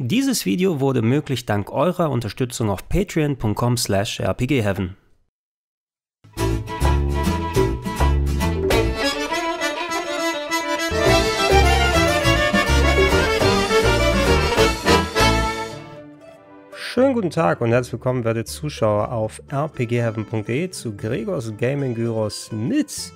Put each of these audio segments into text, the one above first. Dieses Video wurde möglich dank eurer Unterstützung auf patreon.com/rpgheaven. Schönen guten Tag und herzlich willkommen, werte Zuschauer, auf rpgheaven.de zu Gregors Gaming Gyros mit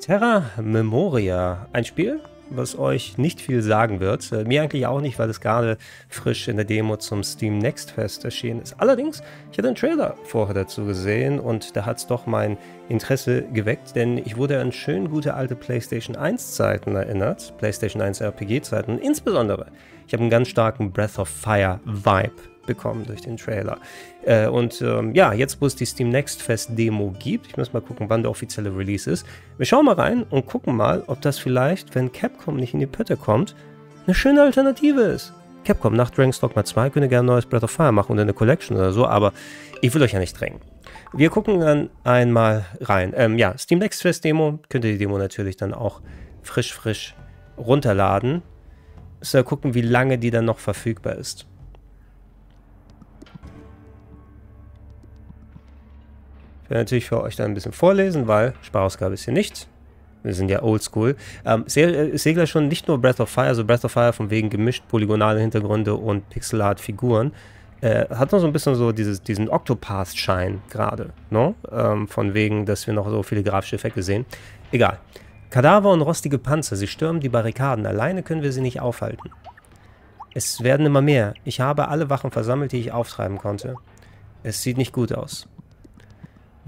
Terra Memoria. Ein Spiel, was euch nicht viel sagen wird. Mir eigentlich auch nicht, weil es gerade frisch in der Demo zum Steam Next Fest erschienen ist. Allerdings, ich hatte einen Trailer vorher dazu gesehen und da hat es doch mein Interesse geweckt, denn ich wurde an schön gute alte PlayStation 1 Zeiten erinnert, PlayStation 1 RPG Zeiten. Insbesondere, ich habe einen ganz starken Breath of Fire Vibe bekommen durch den Trailer. Ja, jetzt wo es die Steam Next Fest Demo gibt, ich muss mal gucken, wann der offizielle Release ist. Wir schauen mal rein und gucken mal, ob das vielleicht, wenn Capcom nicht in die Pötte kommt, eine schöne Alternative ist. Capcom nach Dragon's Dogma 2 könnte gerne ein neues Breath of Fire machen und eine Collection oder so, aber ich will euch ja nicht drängen. Wir gucken dann einmal rein. Ja, Steam Next Fest Demo, könnt ihr die Demo natürlich dann auch frisch runterladen. So, gucken, wie lange die dann noch verfügbar ist. Ich werde natürlich für euch da ein bisschen vorlesen, weil Sparausgabe ist hier nicht. Wir sind ja oldschool. Ich sehe gleich schon nicht nur Breath of Fire, also Breath of Fire von wegen gemischt, polygonale Hintergründe und Pixelart-Figuren. Hat noch so ein bisschen so diesen Octopath-Schein gerade, ne? Von wegen, dass wir noch so viele grafische Effekte sehen. Egal. Kadaver und rostige Panzer, sie stürmen die Barrikaden. Alleine können wir sie nicht aufhalten. Es werden immer mehr. Ich habe alle Wachen versammelt, die ich auftreiben konnte. Es sieht nicht gut aus.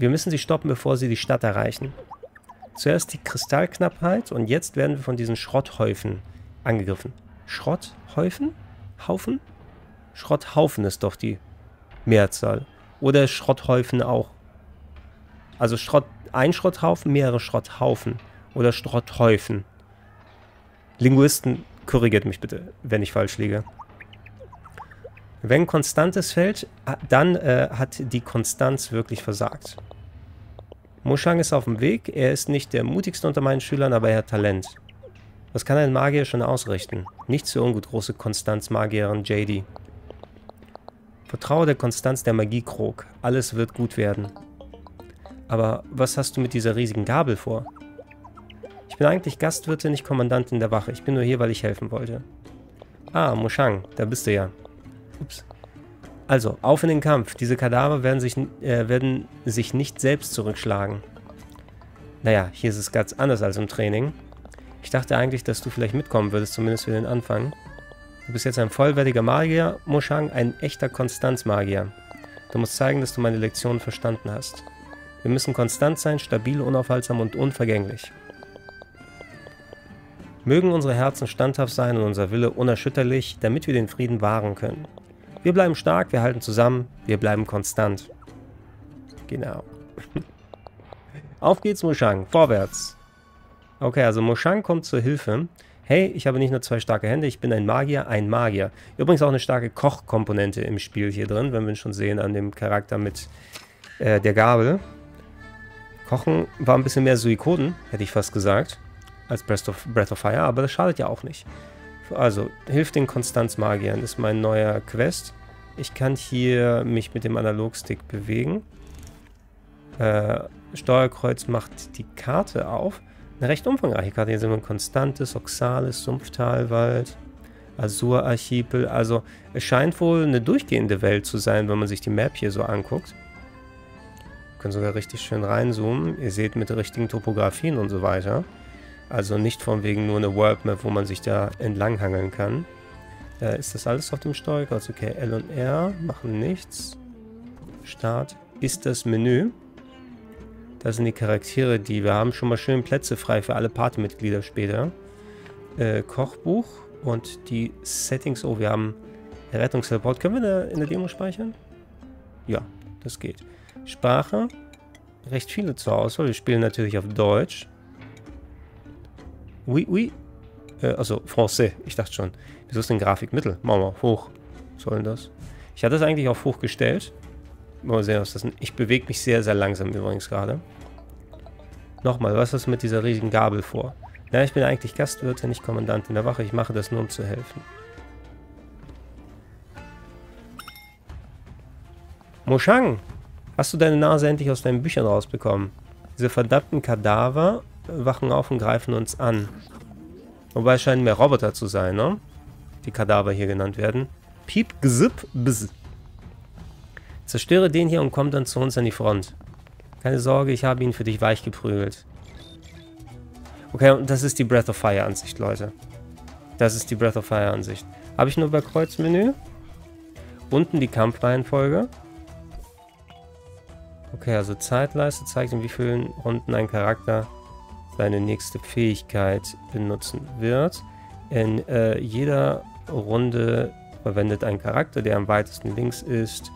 Wir müssen sie stoppen, bevor sie die Stadt erreichen. Zuerst die Kristallknappheit und jetzt werden wir von diesen Schrotthäufen angegriffen. Schrotthäufen? Haufen? Schrotthaufen ist doch die Mehrzahl. Oder Schrotthäufen auch. Also ein Schrotthaufen, mehrere Schrotthaufen. Oder Schrotthäufen. Linguisten, korrigiert mich bitte, wenn ich falsch liege. Wenn Konstantis fällt, dann hat die Konstanz wirklich versagt. Mushang ist auf dem Weg. Er ist nicht der mutigste unter meinen Schülern, aber er hat Talent. Was kann ein Magier schon ausrichten? Nicht so ungut, große Konstanz-Magierin JD. Vertraue der Konstanz der Magie, Krog. Alles wird gut werden. Aber was hast du mit dieser riesigen Gabel vor? Ich bin eigentlich Gastwirtin, nicht Kommandantin der Wache. Ich bin nur hier, weil ich helfen wollte. Ah, Mushang, da bist du ja. Ups. Also, auf in den Kampf. Diese Kadaver werden sich nicht selbst zurückschlagen. Naja, hier ist es ganz anders als im Training. Ich dachte eigentlich, dass du vielleicht mitkommen würdest, zumindest für den Anfang. Du bist jetzt ein vollwertiger Magier, Mushang, ein echter Konstanzmagier. Du musst zeigen, dass du meine Lektion verstanden hast. Wir müssen konstant sein, stabil, unaufhaltsam und unvergänglich. Mögen unsere Herzen standhaft sein und unser Wille unerschütterlich, damit wir den Frieden wahren können. Wir bleiben stark, wir halten zusammen, wir bleiben konstant. Genau. Auf geht's, Mushang. Vorwärts. Okay, also Mushang kommt zur Hilfe. Hey, ich habe nicht nur zwei starke Hände, ich bin ein Magier, ein Magier. Übrigens auch eine starke Kochkomponente im Spiel hier drin, wenn wir schon sehen an dem Charakter mit der Gabel. Kochen war ein bisschen mehr Suikoden, hätte ich fast gesagt, als Breath of Fire, aber das schadet ja auch nicht. Also, hilft den Konstanzmagiern, ist mein neuer Quest. Ich kann hier mich mit dem Analogstick bewegen. Steuerkreuz macht die Karte auf. Eine recht umfangreiche Karte. Hier sind wir in Konstantis, Oxalis, Sumpftalwald, Azur-Archipel. Also, es scheint wohl eine durchgehende Welt zu sein, wenn man sich die Map hier so anguckt. Wir können sogar richtig schön reinzoomen. Ihr seht mit richtigen Topografien und so weiter. Also nicht von wegen nur eine World Map, wo man sich da entlanghangeln kann. Ist das alles auf dem Steuerkreuz? Okay, L und R machen nichts. Start ist das Menü. Das sind die Charaktere, die wir haben. Schon mal schön Plätze frei für alle Partymitglieder später. Kochbuch und die Settings. Oh, wir haben Rettungsreport. Können wir in der Demo speichern? Ja, das geht. Sprache. Recht viele zur Auswahl. Wir spielen natürlich auf Deutsch. Oui, oui. Also, Français. Ich dachte schon. Wieso ist denn Grafik mittel? Machen wir hoch. Was soll denn das? Ich hatte das eigentlich auf hoch gestellt. Mal sehen, was das ist. Ich bewege mich sehr, sehr langsam übrigens gerade. Nochmal, was ist mit dieser riesigen Gabel vor? Na, ich bin eigentlich Gastwirtin, nicht Kommandant in der Wache. Ich mache das nur, um zu helfen. Moshang, hast du deine Nase endlich aus deinen Büchern rausbekommen? Diese verdammten Kadaver wachen auf und greifen uns an. Wobei es scheinen mehr Roboter zu sein, ne? Die Kadaver hier genannt werden. Piep, gzip, bzz. Zerstöre den hier und komm dann zu uns an die Front. Keine Sorge, ich habe ihn für dich weich geprügelt. Okay, und das ist die Breath of Fire Ansicht, Leute. Das ist die Breath of Fire Ansicht. Habe ich nur bei Kreuzmenü? Unten die Kampfreihenfolge. Okay, also Zeitleiste zeigt, in wie vielen Runden ein Charakter seine nächste Fähigkeit benutzen wird. In jeder Runde verwendet ein Charakter, der am weitesten links ist,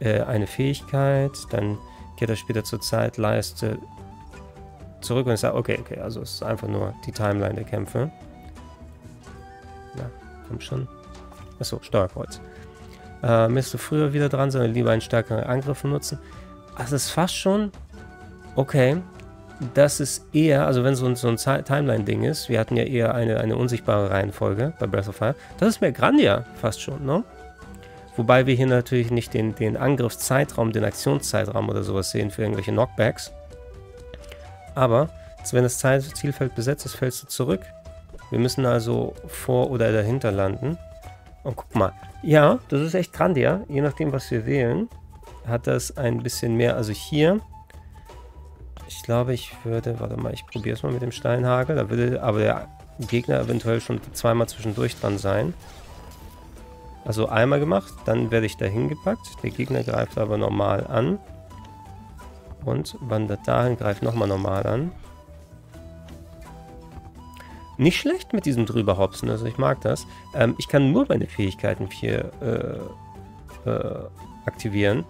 eine Fähigkeit. Dann geht er später zur Zeitleiste zurück und sagt, okay, also es ist einfach nur die Timeline der Kämpfe. Ja, komm schon. Achso, Steuerkreuz. Müsstest du früher wieder dran, sondern lieber einen stärkeren Angriff nutzen. Also es ist fast schon, okay, das ist eher, also wenn so ein Timeline-Ding ist, wir hatten ja eher eine unsichtbare Reihenfolge bei Breath of Fire, das ist mehr Grandia fast schon, ne? Wobei wir hier natürlich nicht den Angriffszeitraum, den Aktionszeitraum oder sowas sehen für irgendwelche Knockbacks. Aber wenn das Zielfeld besetzt ist, fällst du zurück. Wir müssen also vor oder dahinter landen. Und guck mal, ja, das ist echt Grandia, je nachdem, was wir wählen. Hat das ein bisschen mehr, also hier, ich glaube, ich würde, warte mal, ich probiere es mal mit dem Steinhagel, da würde aber der Gegner eventuell schon zweimal zwischendurch dran sein. Also einmal gemacht, dann werde ich dahin gepackt, der Gegner greift aber normal an und wandert dahin, greift nochmal normal an. Nicht schlecht mit diesem drüberhopsen, also ich mag das. Ich kann nur meine Fähigkeiten hier aktivieren.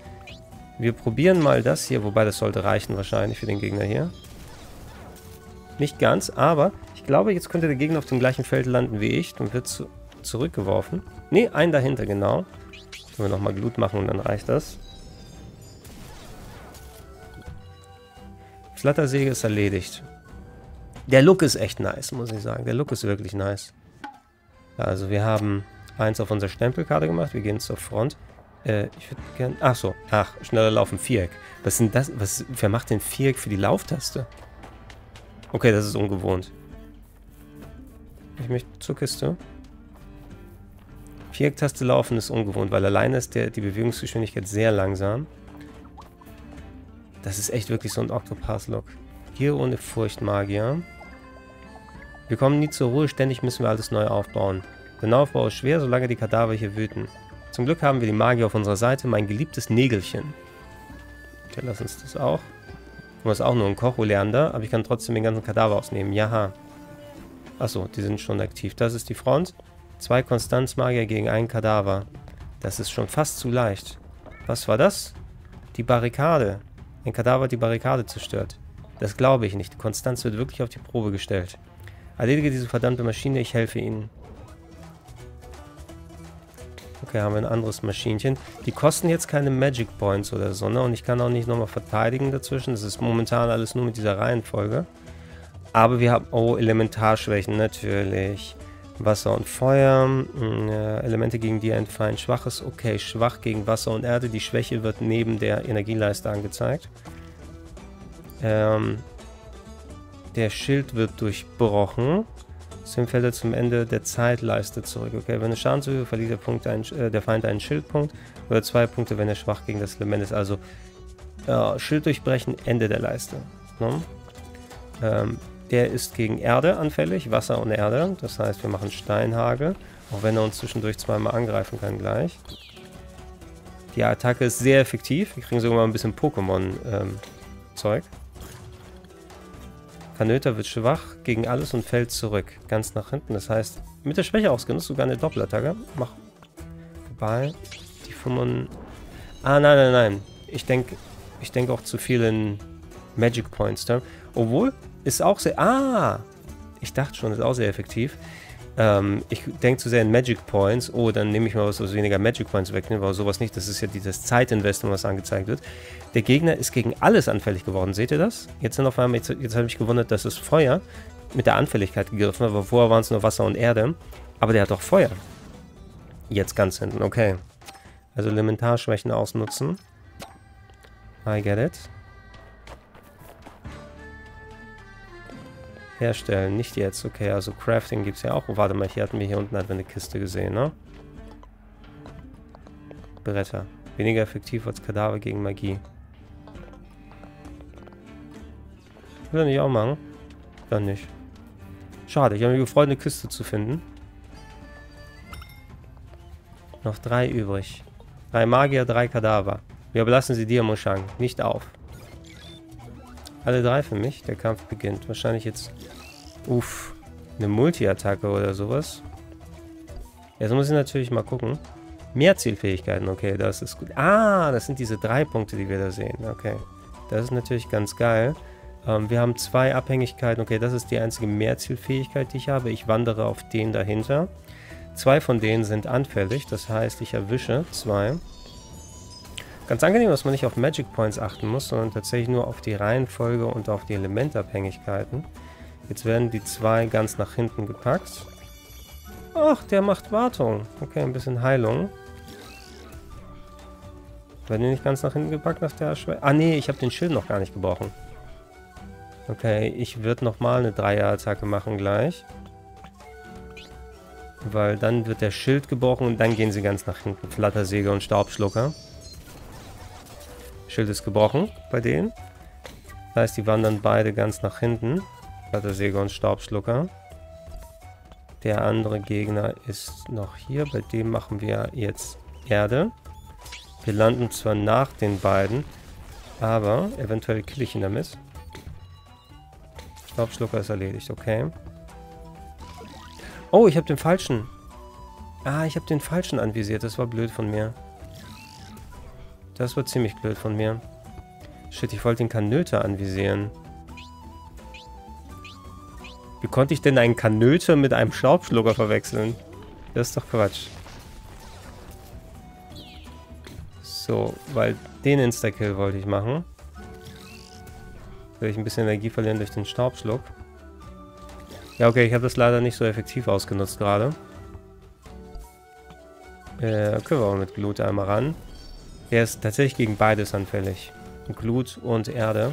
Wir probieren mal das hier, wobei das sollte reichen wahrscheinlich für den Gegner hier. Nicht ganz, aber ich glaube, jetzt könnte der Gegner auf dem gleichen Feld landen wie ich und wird zurückgeworfen. Ne, einen dahinter, genau. Können wir nochmal Glut machen und dann reicht das. Flattersäge ist erledigt. Der Look ist echt nice, muss ich sagen. Der Look ist wirklich nice. Also wir haben eins auf unserer Stempelkarte gemacht. Wir gehen zur Front. Ich würde gerne... Ach, schneller laufen, Viereck. Was sind das? Wer macht denn Viereck für die Lauftaste? Okay, das ist ungewohnt. Ich möchte zur Kiste. Viereck-Taste laufen ist ungewohnt, weil alleine ist die Bewegungsgeschwindigkeit sehr langsam. Das ist echt wirklich so ein Octopath-Look. Hier ohne Furchtmagier. Wir kommen nie zur Ruhe, ständig müssen wir alles neu aufbauen. Der Neuaufbau ist schwer, solange die Kadaver hier wüten. Zum Glück haben wir die Magie auf unserer Seite, mein geliebtes Nägelchen. Okay, lass uns das auch. Du hast auch nur einen Koch-Oleander, aber ich kann trotzdem den ganzen Kadaver ausnehmen. Jaha. Achso, die sind schon aktiv. Das ist die Front. 2 Konstanzmagier gegen einen Kadaver. Das ist schon fast zu leicht. Was war das? Die Barrikade. Ein Kadaver hat die Barrikade zerstört. Das glaube ich nicht. Konstanz wird wirklich auf die Probe gestellt. Erledige diese verdammte Maschine, ich helfe ihnen. Okay, haben wir ein anderes Maschinchen. Die kosten jetzt keine Magic Points oder so, ne? Und ich kann auch nicht nochmal verteidigen dazwischen. Das ist momentan alles nur mit dieser Reihenfolge. Aber wir haben... Oh, Elementarschwächen, natürlich. Wasser und Feuer. Elemente, gegen die ein Feind schwach ist. Okay, schwach gegen Wasser und Erde. Die Schwäche wird neben der Energieleiste angezeigt. Der Schild wird durchbrochen. Deswegen fällt er zum Ende der Zeitleiste zurück. Okay, wenn er Schaden zufügt, verliert der Feind einen Schildpunkt oder 2 Punkte, wenn er schwach gegen das Element ist. Also Schild durchbrechen, Ende der Leiste. Ne? Der ist gegen Erde anfällig, Wasser und Erde. Das heißt, wir machen Steinhagel, auch wenn er uns zwischendurch zweimal angreifen kann gleich. Die Attacke ist sehr effektiv. Wir kriegen sogar mal ein bisschen Pokémon-Zeug. Kanöter wird schwach gegen alles und fällt zurück. Ganz nach hinten. Das heißt, mit der Schwäche ausgenutzt, sogar eine Doppelattacke. Mach vorbei. Die 5. Ah, nein. Ich denke auch zu vielen Magic Points. Obwohl, ist auch sehr... Ah! Ich dachte schon, ist auch sehr effektiv. Ich denke zu sehr in Magic Points. Oh, dann nehme ich mal was weniger Magic Points weg. Ne? Weil sowas nicht. Das ist ja dieses Zeitinvestment, was angezeigt wird. Der Gegner ist gegen alles anfällig geworden. Seht ihr das? Jetzt sind auf einmal, jetzt habe ich mich gewundert, dass es Feuer mit der Anfälligkeit gegriffen hat, aber vorher waren es nur Wasser und Erde. Aber der hat doch Feuer. Jetzt ganz hinten, okay. Also Elementarschwächen ausnutzen. I get it. Herstellen, nicht jetzt. Okay, also Crafting gibt es ja auch. Oh, warte mal, hier hatten wir hier unten eine Kiste gesehen, ne? Bretter. Weniger effektiv als Kadaver gegen Magie. Will er nicht auch machen? Dann nicht. Schade, ich habe mich gefreut, eine Kiste zu finden. Noch 3 übrig. 3 Magier, 3 Kadaver. Wir belassen sie dir, Mushang. Nicht auf. Alle 3 für mich. Der Kampf beginnt. Wahrscheinlich jetzt... Uff. Eine Multi-Attacke oder sowas. Jetzt muss ich natürlich mal gucken. Mehr Zielfähigkeiten. Okay, das ist gut. Ah, das sind diese 3 Punkte, die wir da sehen. Okay. Das ist natürlich ganz geil. Wir haben 2 Abhängigkeiten. Okay, das ist die einzige Mehrzielfähigkeit, die ich habe. Ich wandere auf den dahinter. 2 von denen sind anfällig. Das heißt, ich erwische 2. Ganz angenehm, dass man nicht auf Magic Points achten muss, sondern tatsächlich nur auf die Reihenfolge und auf die Elementabhängigkeiten. Jetzt werden die 2 ganz nach hinten gepackt. Ach, der macht Wartung. Okay, ein bisschen Heilung. Werden die nicht ganz nach hinten gepackt nach der Schwelle? Ah, nee, ich habe den Schild noch gar nicht gebrochen. Okay, ich würde nochmal eine Dreier-Attacke machen gleich. Weil dann wird der Schild gebrochen und dann gehen sie ganz nach hinten. Flattersäge und Staubschlucker. Schild ist gebrochen bei denen. Das heißt, die wandern beide ganz nach hinten. Flattersäge und Staubschlucker. Der andere Gegner ist noch hier. Bei dem machen wir jetzt Erde. Wir landen zwar nach den beiden, aber eventuell kill ich ihn damit. Staubschlucker ist erledigt, okay. Oh, ich habe den falschen. Ah, ich habe den falschen anvisiert. Das war blöd von mir. Das war ziemlich blöd von mir. Shit, ich wollte den Kanöter anvisieren. Wie konnte ich denn einen Kanöter mit einem Staubschlucker verwechseln? Das ist doch Quatsch. So, weil den Instakill wollte ich machen. Will ich ein bisschen Energie verlieren durch den Staubschluck. Ja, okay, ich habe das leider nicht so effektiv ausgenutzt gerade. Können wir auch mit Glut einmal ran. Der ist tatsächlich gegen beides anfällig. Glut und Erde.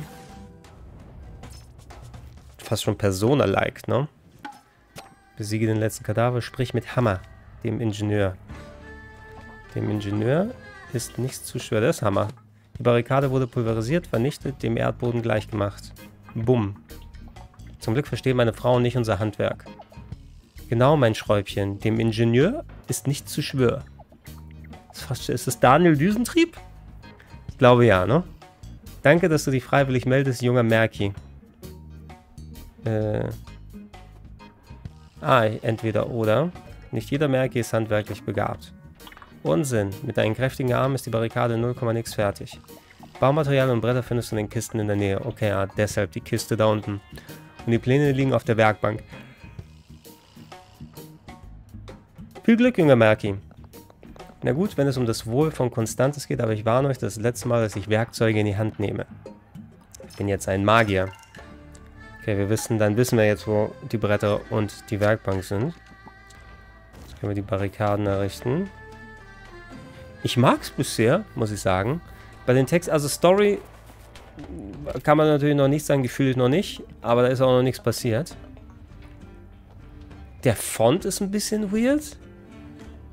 Fast schon Persona-like, ne? Besiege den letzten Kadaver, sprich mit Hammer, dem Ingenieur. Dem Ingenieur ist nichts zu schwer. Das ist Hammer. Die Barrikade wurde pulverisiert, vernichtet, dem Erdboden gleichgemacht. Bumm. Zum Glück verstehen meine Frauen nicht unser Handwerk. Genau, mein Schräubchen. Dem Ingenieur ist nichts zu schwör. Ist das Daniel Düsentrieb? Ich glaube ja, ne? Danke, dass du dich freiwillig meldest, junger Merki. Entweder oder. Nicht jeder Merki ist handwerklich begabt. Unsinn. Mit deinen kräftigen Armen ist die Barrikade 0,nix fertig. Baumaterial und Bretter findest du in den Kisten in der Nähe. Okay, ja, deshalb die Kiste da unten. Und die Pläne liegen auf der Werkbank. Viel Glück, junger Merki. Na gut, wenn es um das Wohl von Konstantis geht, aber ich warne euch, das letzte Mal, dass ich Werkzeuge in die Hand nehme. Ich bin jetzt ein Magier. Okay, dann wissen wir jetzt, wo die Bretter und die Werkbank sind. Jetzt können wir die Barrikaden errichten. Ich mag es bisher, muss ich sagen. Bei den Texten, also Story... kann man natürlich noch nichts sagen, gefühlt noch nicht, aber da ist auch noch nichts passiert. Der Font ist ein bisschen weird.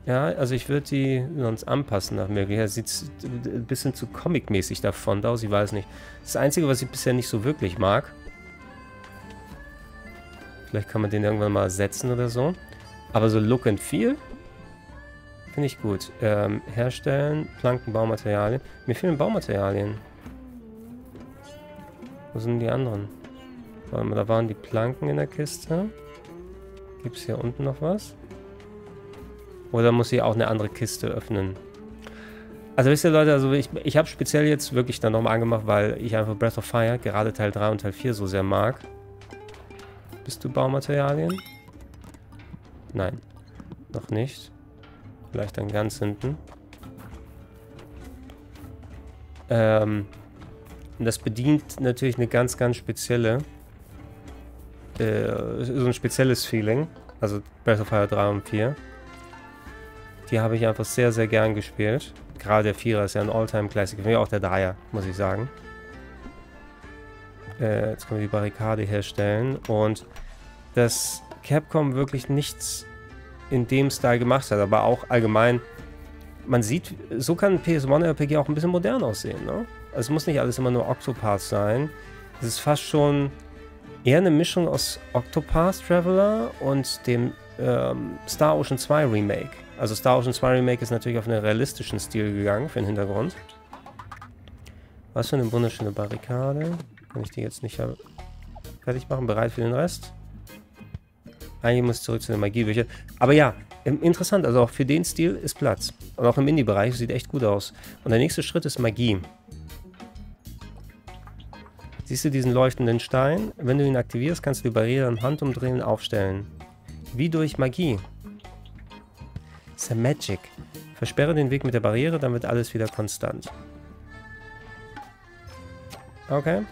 Ja, also ich würde die sonst anpassen nach Möglichkeit. Sieht ein bisschen zu comic-mäßig der Font aus, ich weiß nicht. Das Einzige, was ich bisher nicht so wirklich mag. Vielleicht kann man den irgendwann mal ersetzen oder so. Aber so Look and Feel finde ich gut. Herstellen, Planken, Baumaterialien. Mir fehlen Baumaterialien. Wo sind die anderen? Da waren die Planken in der Kiste. Gibt es hier unten noch was? Oder muss ich auch eine andere Kiste öffnen? Also wisst ihr Leute, also ich habe speziell jetzt wirklich dann nochmal angemacht, weil ich einfach Breath of Fire, gerade Teil 3 und Teil 4 so sehr mag. Bist du Baumaterialien? Nein, noch nicht. Vielleicht dann ganz hinten. Das bedient natürlich eine ganz, ganz spezielle, so ein spezielles Feeling. Also Breath of Fire 3 und 4. Die habe ich einfach sehr, sehr gern gespielt. Gerade der Vierer ist ja ein All-Time-Classic, wie auch der Dreier, muss ich sagen. Jetzt können wir die Barrikade herstellen und dass Capcom wirklich nichts in dem Style gemacht hat, aber auch allgemein, man sieht, so kann PS1-RPG auch ein bisschen modern aussehen, ne? Also es muss nicht alles immer nur Octopath sein. Es ist fast schon eher eine Mischung aus Octopath Traveler und dem Star Ocean 2 Remake. Also Star Ocean 2 Remake ist natürlich auf einen realistischen Stil gegangen für den Hintergrund. Was für eine wunderschöne Barrikade. Kann ich die jetzt nicht fertig machen? Bereit für den Rest? Eigentlich muss ich zurück zu den Magiebüchern. Aber ja, interessant. Also auch für den Stil ist Platz. Und auch im Indie-Bereich sieht echt gut aus. Und der nächste Schritt ist Magie. Siehst du diesen leuchtenden Stein? Wenn du ihn aktivierst, kannst du die Barriere im Handumdrehen aufstellen. Wie durch Magie. It's a magic. Versperre den Weg mit der Barriere, dann wird alles wieder konstant. Okay.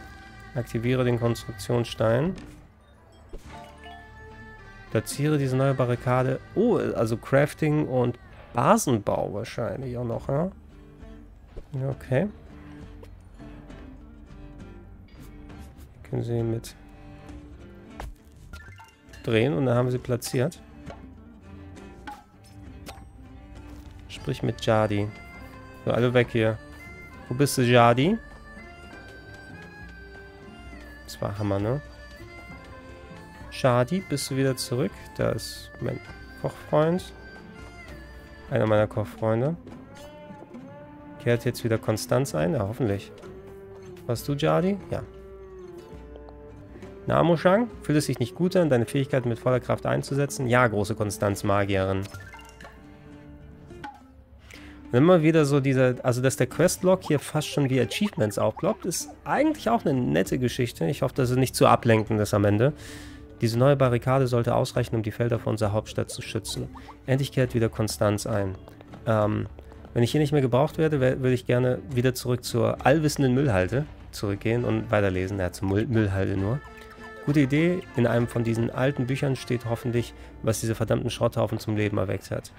Aktiviere den Konstruktionsstein. Platziere diese neue Barrikade. Oh, also Crafting und Basenbau wahrscheinlich auch noch, ja? Okay. Können sie mit drehen und dann haben wir sie platziert. Sprich mit Jadi. So, alle weg hier. Wo bist du, Jadi? Das war Hammer, ne? Jadi, bist du wieder zurück? Da ist mein Kochfreund. Einer meiner Kochfreunde. Kehrt jetzt wieder Konstanz ein? Ja, hoffentlich. Warst du, Jadi? Ja. Namushang, fühlt es sich nicht gut an, deine Fähigkeiten mit voller Kraft einzusetzen? Ja, große Konstanz-Magierin. Und immer wieder so dieser, also dass der Questlog hier fast schon wie Achievements aufploppt, ist eigentlich auch eine nette Geschichte. Ich hoffe, dass es nicht zu ablenkend ist am Ende. Diese neue Barrikade sollte ausreichen, um die Felder vor unserer Hauptstadt zu schützen. Endlich kehrt wieder Konstanz ein. Wenn ich hier nicht mehr gebraucht werde, würde ich gerne wieder zurück zur allwissenden Müllhalde zurückgehen und weiterlesen. Ja, zur Müllhalde nur. Gute Idee, in einem von diesen alten Büchern steht hoffentlich, was diese verdammten Schrotthaufen zum Leben erweckt hat.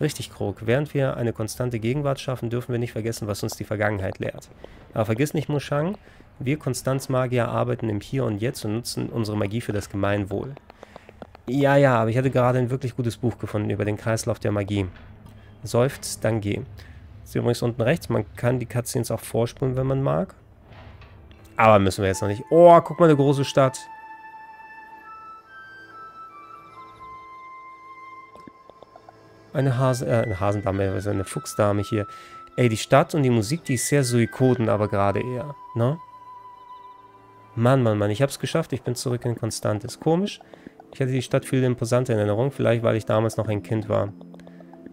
Richtig, Krog. Während wir eine konstante Gegenwart schaffen, dürfen wir nicht vergessen, was uns die Vergangenheit lehrt. Aber vergiss nicht, Mushang, wir Konstanzmagier arbeiten im Hier und Jetzt und nutzen unsere Magie für das Gemeinwohl. Ja, ja, aber ich hatte gerade ein wirklich gutes Buch gefunden über den Kreislauf der Magie. Seufzt, dann geh. Das ist übrigens unten rechts, man kann die Cutscenes auch vorspulen, wenn man mag. Aber müssen wir jetzt noch nicht. Oh, guck mal, eine große Stadt. Eine Hasendame, also eine Fuchsdame hier. Ey, die Stadt und die Musik, die ist sehr Suikoden, aber gerade eher, ne? Mann, Mann, Mann, ich hab's geschafft, ich bin zurück in Konstantis. Komisch, ich hatte die Stadt viel imposanter in Erinnerung, vielleicht weil ich damals noch ein Kind war.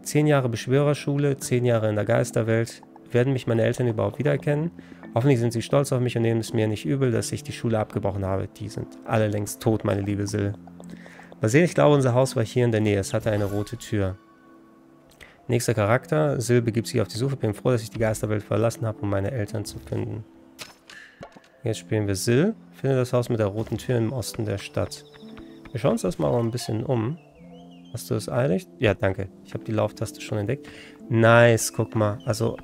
10 Jahre Beschwörerschule, 10 Jahre in der Geisterwelt. Werden mich meine Eltern überhaupt wiedererkennen? Hoffentlich sind sie stolz auf mich und nehmen es mir nicht übel, dass ich die Schule abgebrochen habe. Die sind alle längst tot, meine liebe Sil. Mal sehen, ich glaube, unser Haus war hier in der Nähe, es hatte eine rote Tür. Nächster Charakter. Sil begibt sich auf die Suche. Bin froh, dass ich die Geisterwelt verlassen habe, um meine Eltern zu finden. Jetzt spielen wir Sil. Finde das Haus mit der roten Tür im Osten der Stadt. Wir schauen uns das mal ein bisschen um. Hast du es eilig? Ja, danke. Ich habe die Lauftaste schon entdeckt. Nice, guck mal. Also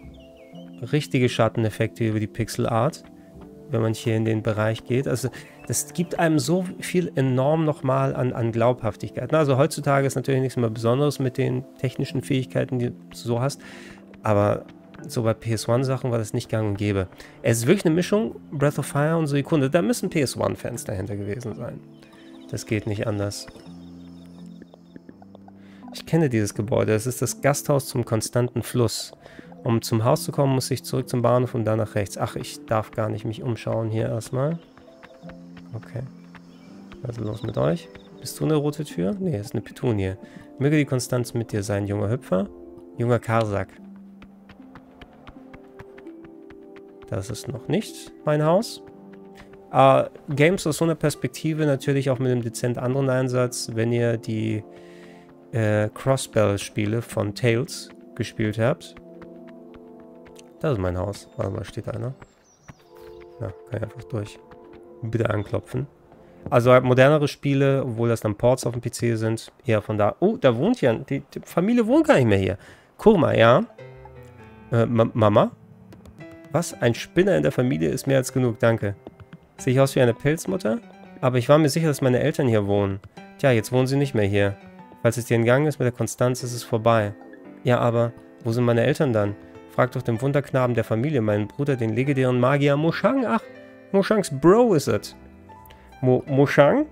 richtige Schatteneffekte über die Pixelart, wenn man hier in den Bereich geht. Also das gibt einem so viel enorm nochmal an Glaubhaftigkeit. Also heutzutage ist natürlich nichts mehr Besonderes mit den technischen Fähigkeiten, die du so hast. Aber so bei PS1-Sachen war das nicht gang und gäbe. Es ist wirklich eine Mischung, Breath of Fire und Suikoden. Da müssen PS1-Fans dahinter gewesen sein. Das geht nicht anders. Ich kenne dieses Gebäude. Es ist das Gasthaus zum konstanten Fluss. Um zum Haus zu kommen, muss ich zurück zum Bahnhof und dann nach rechts. Ach, ich darf gar nicht mich umschauen hier erstmal. Okay. Also los mit euch. Bist du eine rote Tür? Nee, das ist eine Petunie. Möge die Konstanz mit dir sein, junger Hüpfer. Junger Karsak. Das ist noch nicht mein Haus. Games aus so einer Perspektive natürlich auch mit einem dezent anderen Einsatz, wenn ihr die Crossbell-Spiele von Tales gespielt habt. Das ist mein Haus. Warte mal, steht einer? Ja, kann ich einfach durch. Bitte anklopfen. Also modernere Spiele, obwohl das dann Ports auf dem PC sind, eher von da. Oh, da wohnt ja, die Familie wohnt gar nicht mehr hier. Kurma, ja. Mama? Was? Ein Spinner in der Familie ist mehr als genug, danke. Sehe ich aus wie eine Pilzmutter? Aber ich war mir sicher, dass meine Eltern hier wohnen. Tja, jetzt wohnen sie nicht mehr hier. Falls es dir entgangen ist mit der Konstanz, ist es vorbei. Ja, aber wo sind meine Eltern dann? Frag doch den Wunderknaben der Familie, meinen Bruder, den legendären Magier Moshang. Ach, Moshangs Bro ist es. Moshang?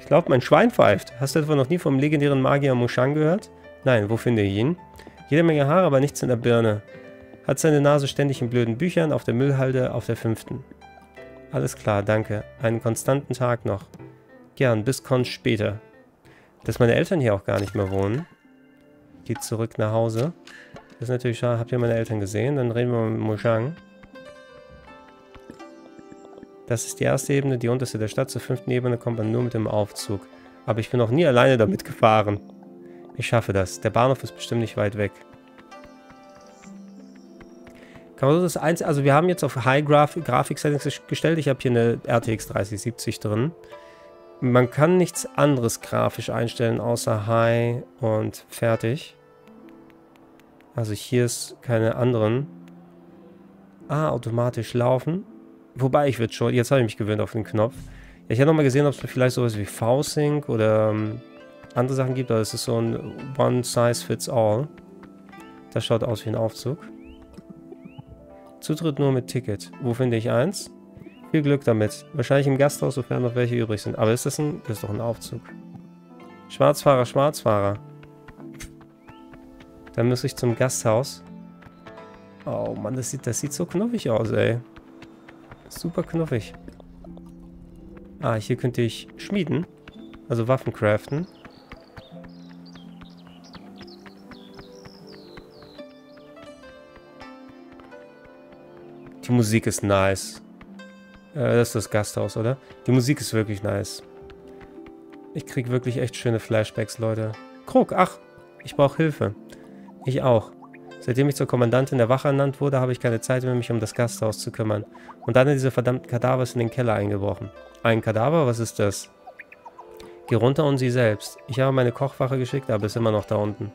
Ich glaube, mein Schwein pfeift. Hast du etwa noch nie vom legendären Magier Moshang gehört? Nein, wo finde ich ihn? Jede Menge Haare, aber nichts in der Birne. Hat seine Nase ständig in blöden Büchern, auf der Müllhalde, auf der 5. Alles klar, danke. Einen konstanten Tag noch. Gern, bis Konz später. Dass meine Eltern hier auch gar nicht mehr wohnen. Geht zurück nach Hause. Das ist natürlich schade. Habt ihr meine Eltern gesehen? Dann reden wir mit Moshang. Das ist die erste Ebene, die unterste der Stadt. Zur 5. Ebene kommt man nur mit dem Aufzug. Aber ich bin noch nie alleine damit gefahren. Ich schaffe das. Der Bahnhof ist bestimmt nicht weit weg. Kann man so das einzige... Also wir haben jetzt auf High Graphic Settings gestellt. Ich habe hier eine RTX 3070 drin. Man kann nichts anderes grafisch einstellen, außer High und fertig. Also hier ist keine anderen. Ah, automatisch laufen. Wobei, ich würde schon... Jetzt habe ich mich gewöhnt auf den Knopf. Ich hätte nochmal gesehen, ob es vielleicht sowas wie V-Sync oder andere Sachen gibt. Aber es ist so ein One-Size-Fits-All. Das schaut aus wie ein Aufzug. Zutritt nur mit Ticket. Wo finde ich eins? Viel Glück damit. Wahrscheinlich im Gasthaus, sofern noch welche übrig sind. Aber ist das ein... Das ist doch ein Aufzug. Schwarzfahrer, Schwarzfahrer. Dann muss ich zum Gasthaus. Oh Mann, das sieht so knuffig aus, ey. Super knuffig. Ah, hier könnte ich schmieden. Also Waffen craften. Die Musik ist nice. Das ist das Gasthaus, oder? Die Musik ist wirklich nice. Ich kriege wirklich echt schöne Flashbacks, Leute. Krug, ach, ich brauche Hilfe. Ich auch. Seitdem ich zur Kommandantin der Wache ernannt wurde, habe ich keine Zeit mehr, mich um das Gasthaus zu kümmern. Und dann sind diese verdammten Kadavers in den Keller eingebrochen. Ein Kadaver? Was ist das? Geh runter und sieh selbst. Ich habe meine Kochwache geschickt, aber ist immer noch da unten.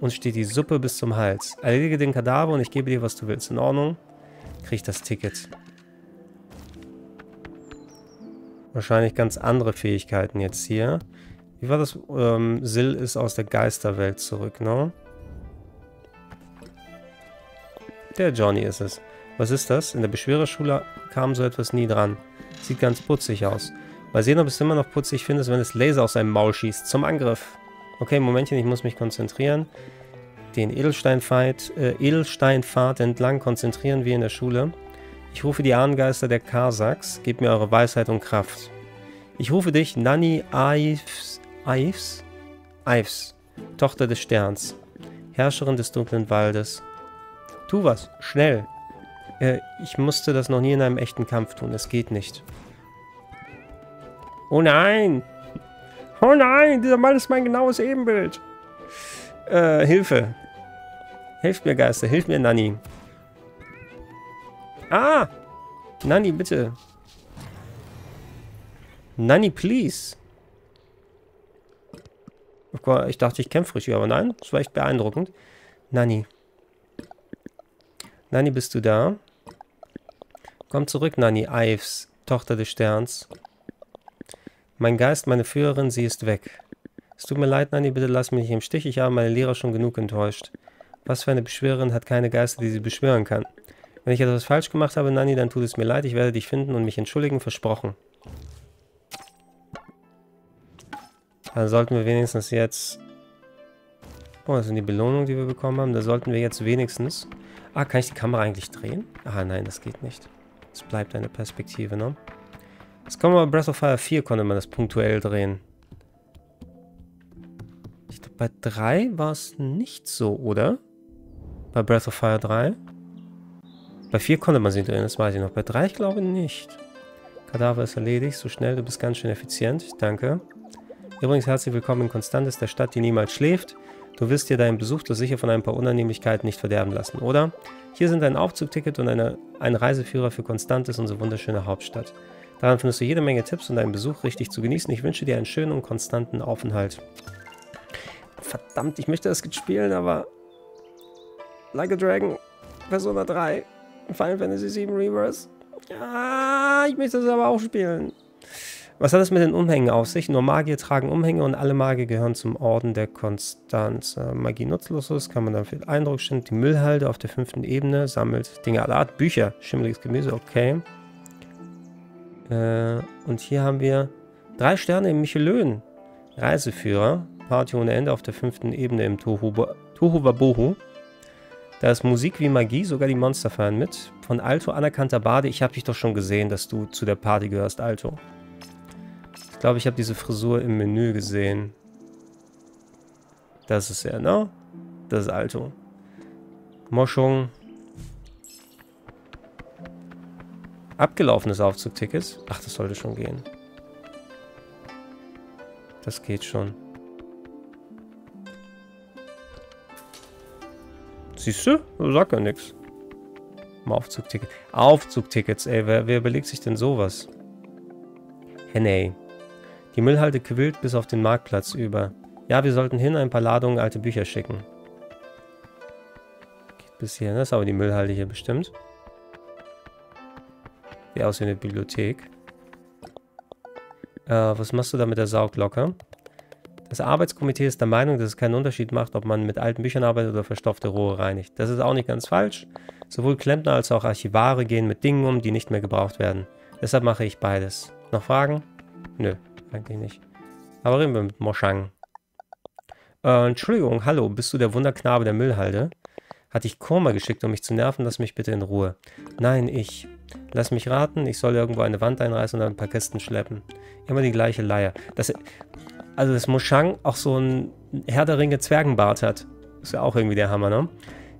Uns steht die Suppe bis zum Hals. Erledige den Kadaver und ich gebe dir, was du willst. In Ordnung? Krieg ich das Ticket. Wahrscheinlich ganz andere Fähigkeiten jetzt hier. Wie war das? Sil ist aus der Geisterwelt zurück, ne? Der Johnny ist es. Was ist das? In der Beschwererschule kam so etwas nie dran. Sieht ganz putzig aus. Mal sehen, ob es immer noch putzig findest, wenn es Laser aus seinem Maul schießt. Zum Angriff. Okay, Momentchen, ich muss mich konzentrieren. Den Edelsteinpfad entlang konzentrieren wie in der Schule. Ich rufe die Ahnengeister der Karsaks. Gebt mir eure Weisheit und Kraft. Ich rufe dich, Nani Ives, Tochter des Sterns, Herrscherin des dunklen Waldes. Tu was, schnell. Ich musste das noch nie in einem echten Kampf tun, es geht nicht. Oh nein! Oh nein, dieser Mann ist mein genaues Ebenbild. Hilfe. Hilf mir, Geister, hilf mir, Nani. Ah! Nani, bitte. Nani, please. Ich dachte, ich kämpfe richtig, aber nein, das war echt beeindruckend. Nani. Nani, bist du da? Komm zurück, Nani Ives, Tochter des Sterns. Mein Geist, meine Führerin, sie ist weg. Es tut mir leid, Nani, bitte lass mich nicht im Stich. Ich habe meine Lehrer schon genug enttäuscht. Was für eine Beschwörerin hat keine Geister, die sie beschwören kann? Wenn ich etwas falsch gemacht habe, Nani, dann tut es mir leid. Ich werde dich finden und mich entschuldigen, versprochen. Dann sollten wir wenigstens jetzt... Oh, das sind die Belohnungen, die wir bekommen haben. Da sollten wir jetzt wenigstens... Ah, kann ich die Kamera eigentlich drehen? Ah, nein, das geht nicht. Es bleibt eine Perspektive, ne? Jetzt kommen wir bei Breath of Fire 4, konnte man das punktuell drehen. Ich glaube, bei 3 war es nicht so, oder? Bei Breath of Fire 3? Bei 4 konnte man sie drehen, das weiß ich noch. Bei 3, ich glaube nicht. Kadaver ist erledigt, so schnell, du bist ganz schön effizient. Danke. Übrigens, herzlich willkommen in Konstantis, der Stadt, die niemals schläft. Du wirst dir deinen Besuch doch sicher von ein paar Unannehmlichkeiten nicht verderben lassen, oder? Hier sind ein Aufzugticket und ein Reiseführer für Konstantis, unsere wunderschöne Hauptstadt. Daran findest du jede Menge Tipps, um deinen Besuch richtig zu genießen. Ich wünsche dir einen schönen und konstanten Aufenthalt. Verdammt, ich möchte das jetzt spielen, aber... Like a Dragon, Persona 3, Final Fantasy 7 Reverse. Ja, ich möchte das aber auch spielen. Was hat es mit den Umhängen auf sich? Nur Magier tragen Umhänge und alle Magier gehören zum Orden der Konstanz. Magie nutzlos ist, kann man dann viel Eindruck schinden. Die Müllhalde auf der 5. Ebene sammelt Dinge aller Art. Bücher, schimmeliges Gemüse, okay. Und hier haben wir 3 Sterne im Michelin. Reiseführer, Party ohne Ende auf der 5. Ebene im Tohuwabohu. Da ist Musik wie Magie, sogar die Monster feiern mit. Von Alto anerkannter Bade. Ich habe dich doch schon gesehen, dass du zu der Party gehörst, Alto. Ich glaube, ich habe diese Frisur im Menü gesehen. Das ist er, ne? Das ist Alto. Moschung. Abgelaufenes Aufzugticket. Ach, das sollte schon gehen. Das geht schon. Siehst du? Sag ja nichts. Aufzugticket. Aufzugtickets, ey. Wer überlegt sich denn sowas? Henney. Die Müllhalde quillt bis auf den Marktplatz über. Ja, wir sollten hin ein paar Ladungen alte Bücher schicken. Geht bis hier, das ist aber die Müllhalde hier bestimmt. Die aus wie eine Bibliothek. Was machst du da mit der Sauglocke? Das Arbeitskomitee ist der Meinung, dass es keinen Unterschied macht, ob man mit alten Büchern arbeitet oder verstopfte Rohre reinigt. Das ist auch nicht ganz falsch. Sowohl Klempner als auch Archivare gehen mit Dingen um, die nicht mehr gebraucht werden. Deshalb mache ich beides. Noch Fragen? Nö. Eigentlich nicht. Aber reden wir mit Moschang. Entschuldigung, hallo, bist du der Wunderknabe der Müllhalde? Hat dich Kurma geschickt, um mich zu nerven? Lass mich bitte in Ruhe. Nein, ich. Lass mich raten, ich soll irgendwo eine Wand einreißen und ein paar Kisten schleppen. Immer die gleiche Leier. Also, dass Moschang auch so ein Herr der Ringe Zwergenbart hat. Ist ja auch irgendwie der Hammer, ne?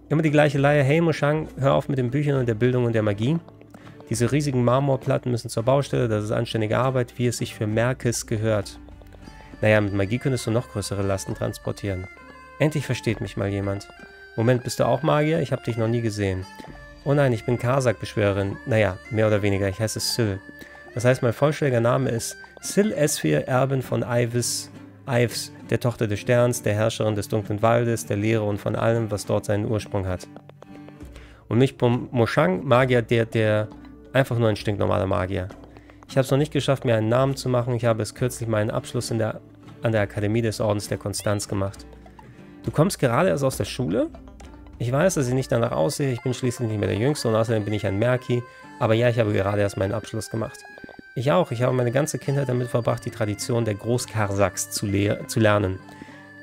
Immer die gleiche Leier. Hey Moschang, hör auf mit den Büchern und der Bildung und der Magie. Diese riesigen Marmorplatten müssen zur Baustelle, das ist anständige Arbeit, wie es sich für Merkes gehört. Naja, mit Magie könntest du noch größere Lasten transportieren. Endlich versteht mich mal jemand. Moment, bist du auch Magier? Ich habe dich noch nie gesehen. Oh nein, ich bin Karsak-Beschwörerin. Naja, mehr oder weniger, ich heiße Syl. Das heißt, mein vollständiger Name ist Syl Esfir, Erbin von Ives, der Tochter des Sterns, der Herrscherin des dunklen Waldes, der Leere und von allem, was dort seinen Ursprung hat. Und mich Moschang, Magier, der einfach nur ein stinknormaler Magier. Ich habe es noch nicht geschafft, mir einen Namen zu machen. Ich habe es kürzlich meinen Abschluss an der Akademie des Ordens der Konstanz gemacht. Du kommst gerade erst aus der Schule? Ich weiß, dass ich nicht danach aussehe. Ich bin schließlich nicht mehr der Jüngste und außerdem bin ich ein Merki. Aber ja, ich habe gerade erst meinen Abschluss gemacht. Ich auch. Ich habe meine ganze Kindheit damit verbracht, die Tradition der Großkarsaks zu lernen.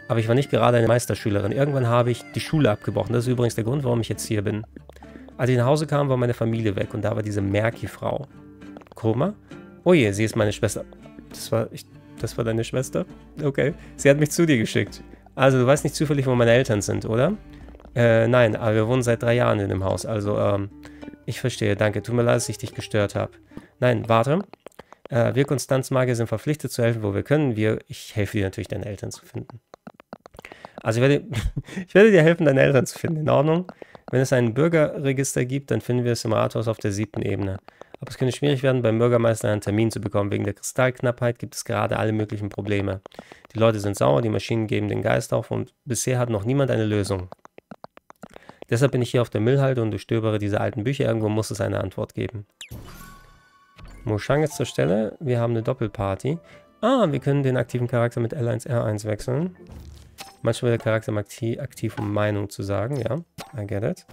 Aber ich war nicht gerade eine Meisterschülerin. Irgendwann habe ich die Schule abgebrochen. Das ist übrigens der Grund, warum ich jetzt hier bin. Als ich nach Hause kam, war meine Familie weg und da war diese Merki-Frau. Kurma? Oh je, sie ist meine Schwester. Das war deine Schwester? Okay. Sie hat mich zu dir geschickt. Also, du weißt nicht zufällig, wo meine Eltern sind, oder? Nein, aber wir wohnen seit 3 Jahren in dem Haus. Also, ich verstehe. Danke. Tut mir leid, dass ich dich gestört habe. Nein, warte. Wir Konstanzmagier sind verpflichtet zu helfen, wo wir können. Ich helfe dir natürlich, deine Eltern zu finden. Also, ich werde dir helfen, deine Eltern zu finden. In Ordnung? Wenn es ein Bürgerregister gibt, dann finden wir es im Rathaus auf der 7. Ebene. Aber es könnte schwierig werden, beim Bürgermeister einen Termin zu bekommen. Wegen der Kristallknappheit gibt es gerade alle möglichen Probleme. Die Leute sind sauer, die Maschinen geben den Geist auf und bisher hat noch niemand eine Lösung. Deshalb bin ich hier auf der Müllhalde und durchstöbere diese alten Bücher. Irgendwo muss es eine Antwort geben. Moschang ist zur Stelle. Wir haben eine Doppelparty. Ah, wir können den aktiven Charakter mit L1R1 wechseln. Manchmal wird der Charakter aktiv, um Meinung zu sagen. Ja, I get it.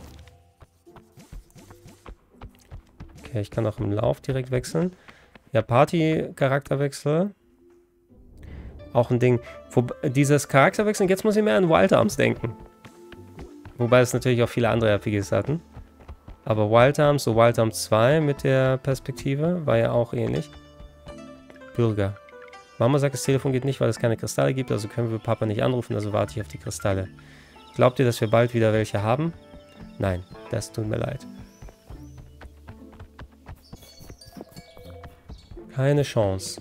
Okay, ich kann auch im Lauf direkt wechseln. Ja, Party-Charakterwechsel. Auch ein Ding. Dieses Charakterwechseln, jetzt muss ich mehr an Wild Arms denken. Wobei es natürlich auch viele andere RPGs hatten. Aber Wild Arms, so Wild Arms 2 mit der Perspektive, war ja auch ähnlich. Bürger. Mama sagt, das Telefon geht nicht, weil es keine Kristalle gibt, also können wir Papa nicht anrufen, also warte ich auf die Kristalle. Glaubt ihr, dass wir bald wieder welche haben? Nein, das tut mir leid. Keine Chance.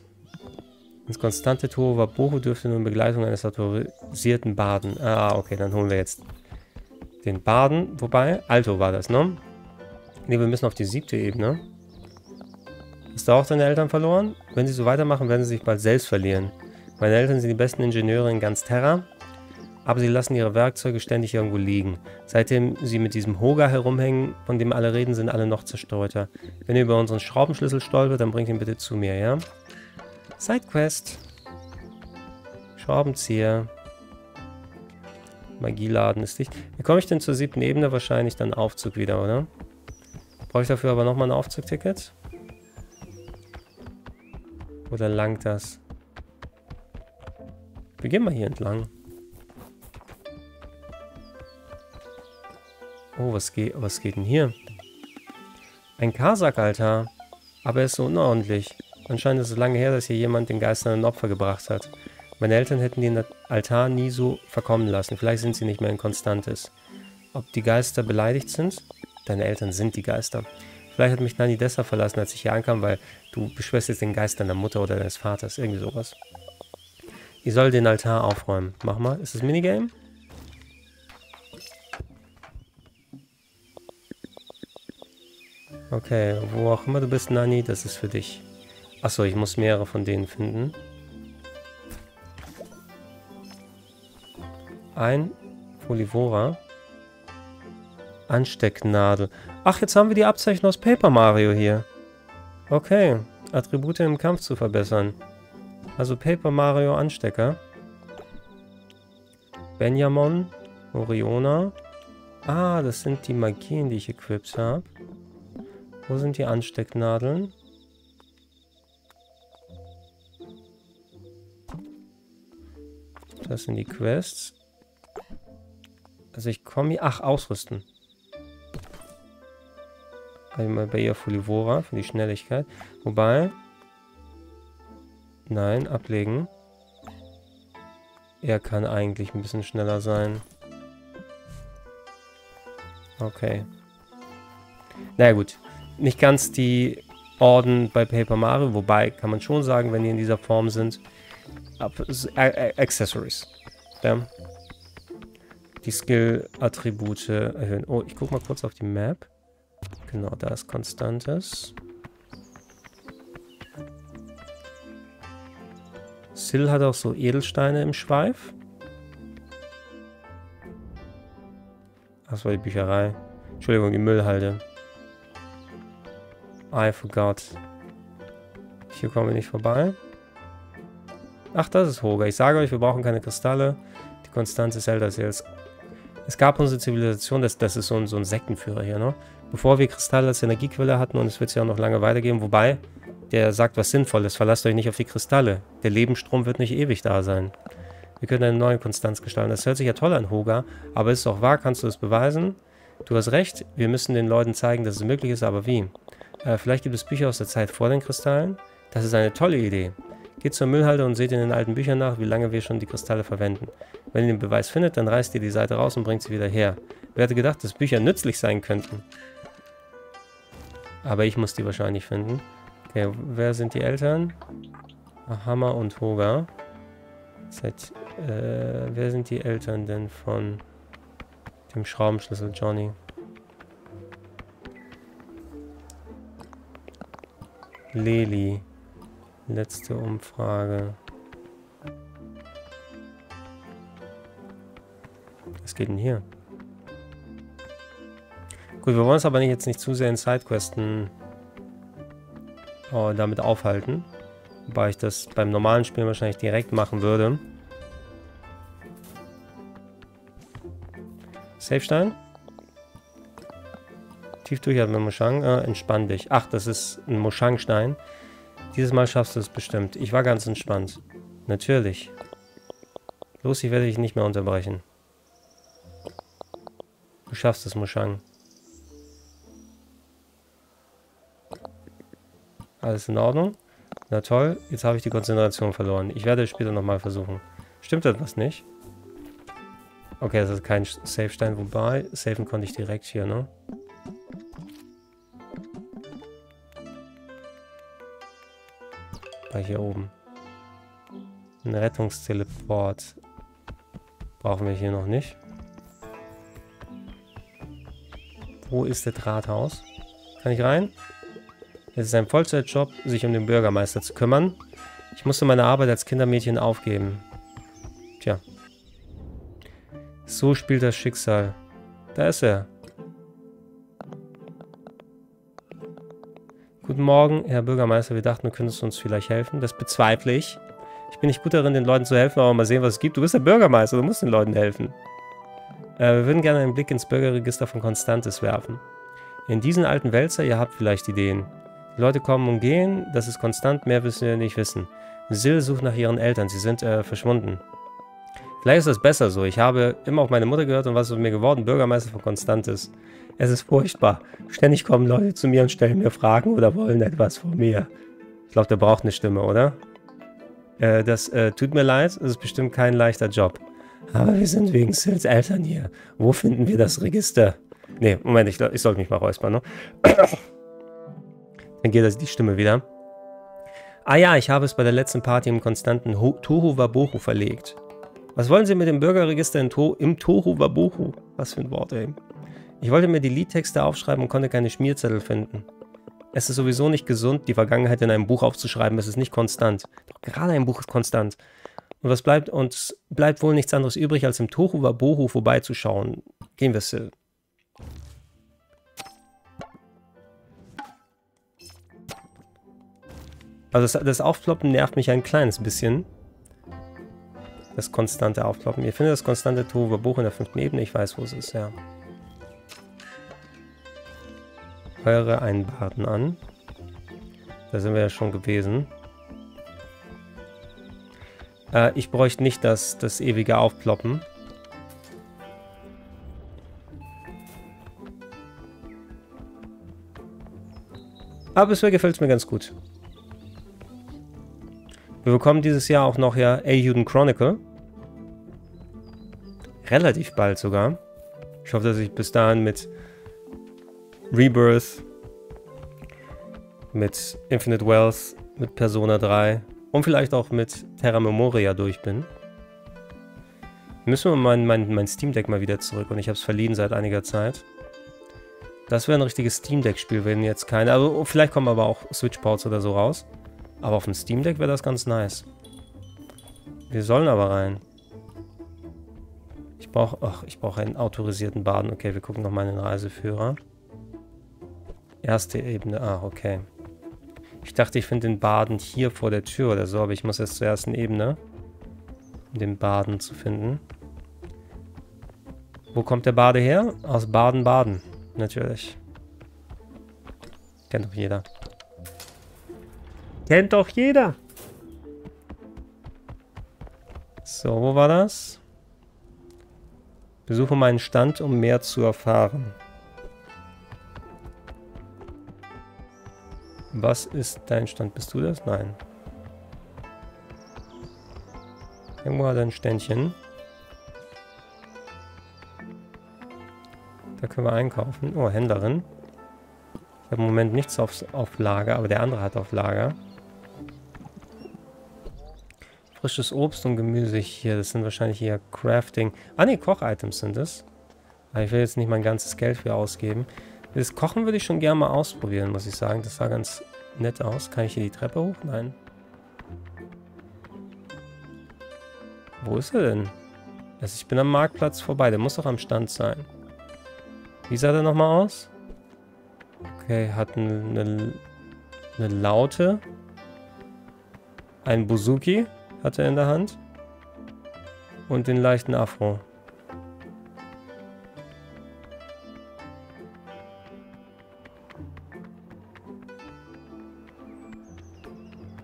Ins konstante Tohuwabohu dürfte nur in Begleitung eines autorisierten Baden. Ah, okay, dann holen wir jetzt den Baden. Wobei, Alto war das, ne? Ne, wir müssen auf die 7. Ebene. Hast du auch deine Eltern verloren? Wenn sie so weitermachen, werden sie sich bald selbst verlieren. Meine Eltern sind die besten Ingenieure in ganz Terra. aber sie lassen ihre Werkzeuge ständig irgendwo liegen. Seitdem sie mit diesem Hoga herumhängen, von dem alle reden, sind alle noch zerstreuter. Wenn ihr über unseren Schraubenschlüssel stolpert, dann bringt ihn bitte zu mir, ja? Sidequest. Schraubenzieher. Magieladen ist dicht. Wie komme ich denn zur 7. Ebene? Wahrscheinlich dann Aufzug wieder, oder? Brauche ich dafür aber nochmal ein Aufzugticket? Oder langt das? Wir gehen mal hier entlang. Oh, was geht denn hier? Ein Karsak-Altar. Aber er ist so unordentlich. Anscheinend ist es lange her, dass hier jemand den Geistern ein Opfer gebracht hat. Meine Eltern hätten den Altar nie so verkommen lassen. Vielleicht sind sie nicht mehr in Konstantis. Ob die Geister beleidigt sind? Deine Eltern sind die Geister. Vielleicht hat mich Nani deshalb verlassen, als ich hier ankam, weil du beschwerst jetzt den Geist deiner Mutter oder deines Vaters. Irgendwie sowas. Ich soll den Altar aufräumen. Mach mal. Ist das Minigame? Okay, wo auch immer du bist, Nani, das ist für dich. Achso, ich muss mehrere von denen finden. Ein Folivora. Anstecknadel. Ach, jetzt haben wir die Abzeichen aus Paper Mario hier. Okay. Attribute im Kampf zu verbessern. Also Paper Mario Anstecker. Benjamin. Oriona. Ah, das sind die Magien, die ich equipped habe. Wo sind die Anstecknadeln? Das sind die Quests. Also ich komme hier... Ach, ausrüsten. Einmal bei ihr Folivora für die Schnelligkeit. Wobei... Nein, ablegen. Er kann eigentlich ein bisschen schneller sein. Okay. Na gut. Nicht ganz die Orden bei Paper Mario. Wobei, kann man schon sagen, wenn die in dieser Form sind. Accessories. Ja. Die Skill-Attribute erhöhen. Oh, ich guck mal kurz auf die Map. Genau, da ist Konstantis. Sil hat auch so Edelsteine im Schweif. Das war die Bücherei. Entschuldigung, die Müllhalde. I forgot. Hier kommen wir nicht vorbei. Ach, das ist Hoga. Ich sage euch, wir brauchen keine Kristalle. Die Konstanz ist älter als jetzt. Es gab unsere Zivilisation, das ist so ein Sektenführer hier, ne? Bevor wir Kristalle als Energiequelle hatten, und es wird es ja auch noch lange weitergeben, wobei, der sagt was Sinnvolles, verlasst euch nicht auf die Kristalle. Der Lebensstrom wird nicht ewig da sein. Wir können eine neue Konstanz gestalten. Das hört sich ja toll an, Hoga, aber ist es auch wahr? Kannst du es beweisen? Du hast recht, wir müssen den Leuten zeigen, dass es möglich ist, aber wie? Vielleicht gibt es Bücher aus der Zeit vor den Kristallen? Das ist eine tolle Idee. Geht zur Müllhalde und seht in den alten Büchern nach, wie lange wir schon die Kristalle verwenden. Wenn ihr den Beweis findet, dann reißt ihr die Seite raus und bringt sie wieder her. Wer hätte gedacht, dass Bücher nützlich sein könnten? Aber ich muss die wahrscheinlich finden. Okay, wer sind die Eltern? Hammer und Hoga. Wer sind die Eltern denn von dem Schraubenschlüssel Johnny? Leli. Letzte Umfrage. Was geht denn hier? Gut, wir wollen uns aber jetzt nicht zu sehr in Sidequesten damit aufhalten. Wobei ich das beim normalen Spiel wahrscheinlich direkt machen würde. Savestein? Tief durchatmen, Moshang. Entspann dich. Ach, das ist ein Moshang-Stein. Dieses Mal schaffst du es bestimmt. Ich war ganz entspannt. Natürlich. Los, ich werde dich nicht mehr unterbrechen. Du schaffst es, Moshang. Alles in Ordnung? Na toll, jetzt habe ich die Konzentration verloren. Ich werde es später nochmal versuchen. Stimmt etwas nicht? Okay, das ist kein Save-Stein, wobei, saven konnte ich direkt hier, ne? Hier oben. Ein Rettungsteleport. Brauchen wir hier noch nicht. Wo ist der Drahthaus? Kann ich rein? Es ist ein Vollzeitjob, sich um den Bürgermeister zu kümmern. Ich musste meine Arbeit als Kindermädchen aufgeben. Tja. So spielt das Schicksal. Da ist er. Guten Morgen, Herr Bürgermeister. Wir dachten, du könntest uns vielleicht helfen. Das bezweifle ich. Ich bin nicht gut darin, den Leuten zu helfen, aber mal sehen, was es gibt. Du bist der Bürgermeister, du musst den Leuten helfen. Wir würden gerne einen Blick ins Bürgerregister von Konstantis werfen. In diesen alten Wälzer, ihr habt vielleicht Ideen. Die Leute kommen und gehen, das ist konstant, mehr müssen wir nicht wissen. Sil sucht nach ihren Eltern, sie sind verschwunden. Vielleicht ist das besser so. Ich habe immer auf meine Mutter gehört und was ist aus mir geworden? Bürgermeister von Konstantis. Es ist furchtbar. Ständig kommen Leute zu mir und stellen mir Fragen oder wollen etwas von mir. Ich glaube, der braucht eine Stimme, oder? Das tut mir leid, es ist bestimmt kein leichter Job. Aber wir sind wegen Sils Eltern hier. Wo finden wir das Register? Ne, Moment, ich sollte mich mal räuspern, ne? Dann geht das die Stimme wieder. Ah ja, ich habe es bei der letzten Party im konstanten Tohu Wabohu verlegt. Was wollen Sie mit dem Bürgerregister im Tohu Wabohu? Was für ein Wort, ey. Ich wollte mir die Liedtexte aufschreiben und konnte keine Schmierzettel finden. Es ist sowieso nicht gesund, die Vergangenheit in einem Buch aufzuschreiben. Es ist nicht konstant. Doch gerade ein Buch ist konstant. Und was bleibt uns? Bleibt wohl nichts anderes übrig, als im Tohu Wabohu vorbeizuschauen. Gehen wir, Sil. Also das Aufploppen nervt mich ein kleines bisschen. Das konstante Aufploppen. Ihr findet das konstante Tohu Wabohu in der 5. Ebene. Ich weiß, wo es ist, ja. Eure Einbaden an. Da sind wir ja schon gewesen. Ich bräuchte nicht das ewige Aufploppen. Aber bisher gefällt es mir ganz gut. Wir bekommen dieses Jahr auch noch ja Eiyuden Chronicle. Relativ bald sogar. Ich hoffe, dass ich bis dahin mit Rebirth, mit Infinite Wealth, mit Persona 3 und vielleicht auch mit Terra Memoria durch bin. Müssen wir mein Steam Deck mal wieder zurück und ich habe es verliehen seit einiger Zeit. Das wäre ein richtiges Steam Deck Spiel, wenn jetzt keine. Also vielleicht kommen aber auch Switch-Ports oder so raus. Aber auf dem Steam Deck wäre das ganz nice. Wir sollen aber rein. Ich brauche einen autorisierten Baden. Okay, wir gucken nochmal in den Reiseführer. Erste Ebene. Ah, okay. Ich dachte, ich finde den Baden hier vor der Tür oder so, aber ich muss jetzt zur ersten Ebene, um den Baden zu finden. Wo kommt der Bade her? Aus Baden-Baden. Natürlich. Kennt doch jeder. Kennt doch jeder. So, wo war das? Besuche meinen Stand, um mehr zu erfahren. Was ist dein Stand? Bist du das? Nein. Irgendwo hat er ein Ständchen. Da können wir einkaufen. Oh, Händlerin. Ich habe im Moment nichts auf Lager, aber der andere hat auf Lager. Frisches Obst und Gemüse hier. Das sind wahrscheinlich hier Crafting. Ah ne, Koch-Items sind es. Aber ich will jetzt nicht mein ganzes Geld für ausgeben. Das Kochen würde ich schon gerne mal ausprobieren, muss ich sagen. Das sah ganz nett aus. Kann ich hier die Treppe hoch? Nein. Wo ist er denn? Also ich bin am Marktplatz vorbei. Der muss doch am Stand sein. Wie sah der nochmal aus? Okay, hat eine Laute. Ein Buzuki. Hat er in der Hand. Und den leichten Afro.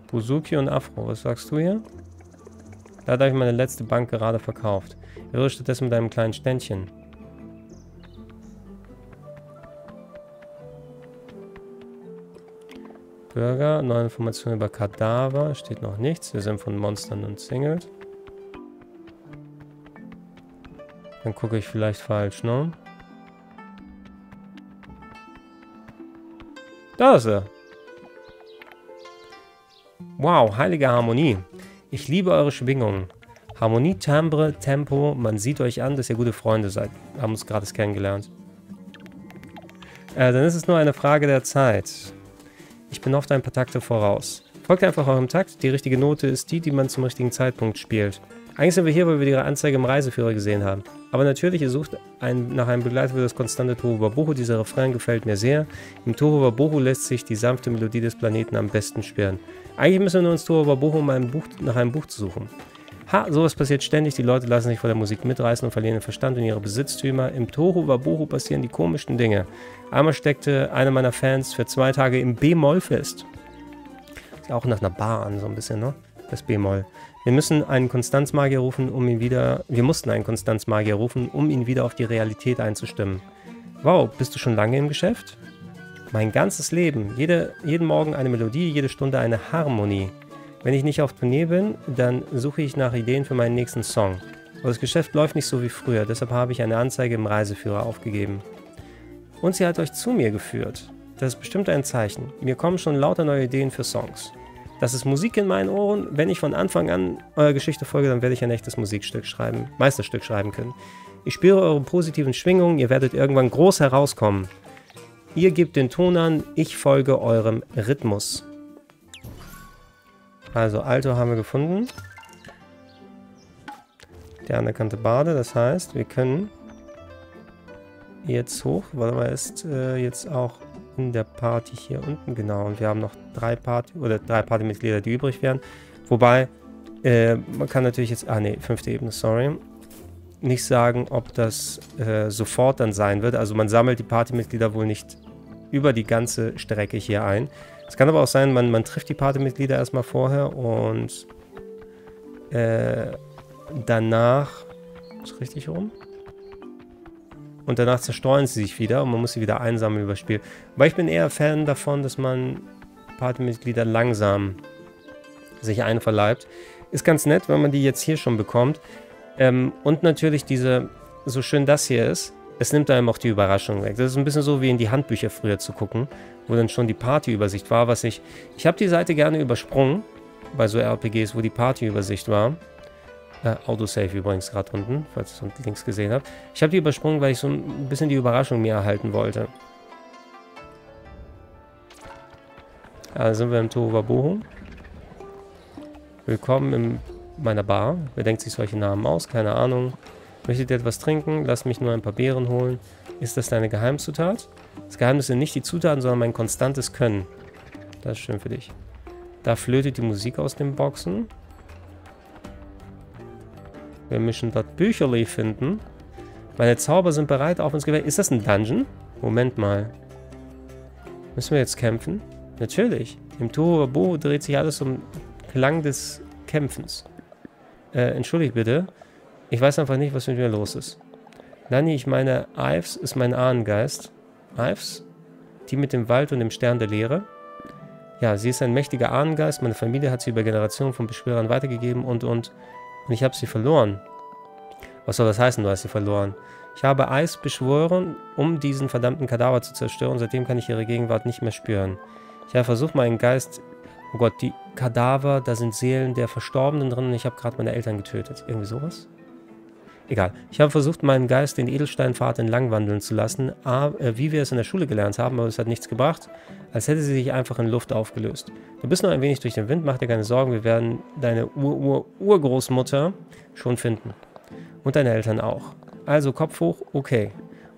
Buzuki und Afro, was sagst du hier? Da habe ich meine letzte Bank gerade verkauft. Irre stattdessen mit einem kleinen Ständchen. Burger, neue Informationen über Kadaver, steht noch nichts. Wir sind von Monstern umzingelt. Dann gucke ich vielleicht falsch, ne? Da ist er. Wow, heilige Harmonie. Ich liebe eure Schwingungen. Harmonie, Timbre, Tempo, man sieht euch an, dass ihr gute Freunde seid. Wir haben uns gerade kennengelernt. Dann ist es nur eine Frage der Zeit. Ich bin oft ein paar Takte voraus. Folgt einfach eurem Takt. Die richtige Note ist die, die man zum richtigen Zeitpunkt spielt. Eigentlich sind wir hier, weil wir die Anzeige im Reiseführer gesehen haben. Aber natürlich, ihr sucht nach einem Begleiter für das konstante Tohuwabohu. Dieser Refrain gefällt mir sehr. Im Tohuwabohu lässt sich die sanfte Melodie des Planeten am besten spüren. Eigentlich müssen wir uns Tohuwabohu, um nach einem Buch zu suchen. Ha, sowas passiert ständig. Die Leute lassen sich von der Musik mitreißen und verlieren den Verstand und ihre Besitztümer. Im Tohuwabohu passieren die komischsten Dinge. Einmal steckte einer meiner Fans für 2 Tage im B-Moll fest. Sieht auch nach einer Bar an, so ein bisschen, ne? Das B-Moll. Wir mussten einen Konstanzmagier rufen, um ihn wieder auf die Realität einzustimmen. Wow, bist du schon lange im Geschäft? Mein ganzes Leben. Jeden Morgen eine Melodie, jede Stunde eine Harmonie. Wenn ich nicht auf Turnier bin, dann suche ich nach Ideen für meinen nächsten Song. Aber das Geschäft läuft nicht so wie früher, deshalb habe ich eine Anzeige im Reiseführer aufgegeben. Und sie hat euch zu mir geführt. Das ist bestimmt ein Zeichen. Mir kommen schon lauter neue Ideen für Songs. Das ist Musik in meinen Ohren. Wenn ich von Anfang an eurer Geschichte folge, dann werde ich ein echtes Meisterstück schreiben können. Ich spüre eure positiven Schwingungen, ihr werdet irgendwann groß herauskommen. Ihr gebt den Ton an, ich folge eurem Rhythmus. Also Alto haben wir gefunden. Der anerkannte Bade, das heißt, wir können jetzt hoch, weil er ist jetzt auch in der Party hier unten, genau. Und wir haben noch drei Partymitglieder, die übrig wären. Wobei, man kann natürlich jetzt, 5. Ebene, sorry, nicht sagen, ob das sofort dann sein wird. Also man sammelt die Partymitglieder wohl nicht über die ganze Strecke hier ein. Es kann aber auch sein, man trifft die Partymitglieder erstmal vorher und danach, ist richtig rum? Und danach zerstreuen sie sich wieder und man muss sie wieder einsammeln über das Spiel. Weil ich bin eher Fan davon, dass man Partymitglieder langsam sich einverleibt. Ist ganz nett, wenn man die jetzt hier schon bekommt. Und natürlich diese, so schön das hier ist, es nimmt einem auch die Überraschung weg. Das ist ein bisschen so wie in die Handbücher früher zu gucken, wo dann schon die Partyübersicht war, was ich habe die Seite gerne übersprungen, bei so RPGs, wo die Partyübersicht war. Autosave übrigens gerade unten, falls ich es links gesehen habe. Ich habe die übersprungen, weil ich so ein bisschen die Überraschung mir erhalten wollte. Also sind wir im Tohuwabohu. Willkommen in meiner Bar. Wer denkt sich solche Namen aus? Keine Ahnung. Möchtet ihr etwas trinken? Lass mich nur ein paar Beeren holen. Ist das deine Geheimzutat? Das Geheimnis sind nicht die Zutaten, sondern mein konstantes Können. Das ist schön für dich. Da flötet die Musik aus den Boxen. Wir müssen dort Bücherli finden. Meine Zauber sind bereit, auf uns gewählt. Ist das ein Dungeon? Moment mal. Müssen wir jetzt kämpfen? Natürlich. Im Tohuwabohu dreht sich alles um Klang des Kämpfens. Entschuldigt bitte. Ich weiß einfach nicht, was mit mir los ist. Nani, ich meine, Ives ist mein Ahnengeist. Ives? Die mit dem Wald und dem Stern der Leere? Ja, sie ist ein mächtiger Ahnengeist. Meine Familie hat sie über Generationen von Beschwörern weitergegeben und... Und ich habe sie verloren. Was soll das heißen, du hast sie verloren? Ich habe Eis beschworen, um diesen verdammten Kadaver zu zerstören. Seitdem kann ich ihre Gegenwart nicht mehr spüren. Ich habe versucht, meinen Geist... Oh Gott, die Kadaver, da sind Seelen der Verstorbenen drin. Und ich habe gerade meine Eltern getötet. Irgendwie sowas? Egal. Ich habe versucht, meinen Geist den Edelsteinpfad entlang wandeln zu lassen. Wie wir es in der Schule gelernt haben, aber es hat nichts gebracht. Als hätte sie sich einfach in Luft aufgelöst. Du bist noch ein wenig durch den Wind, mach dir keine Sorgen, wir werden deine Urgroßmutter schon finden. Und deine Eltern auch. Also Kopf hoch, okay.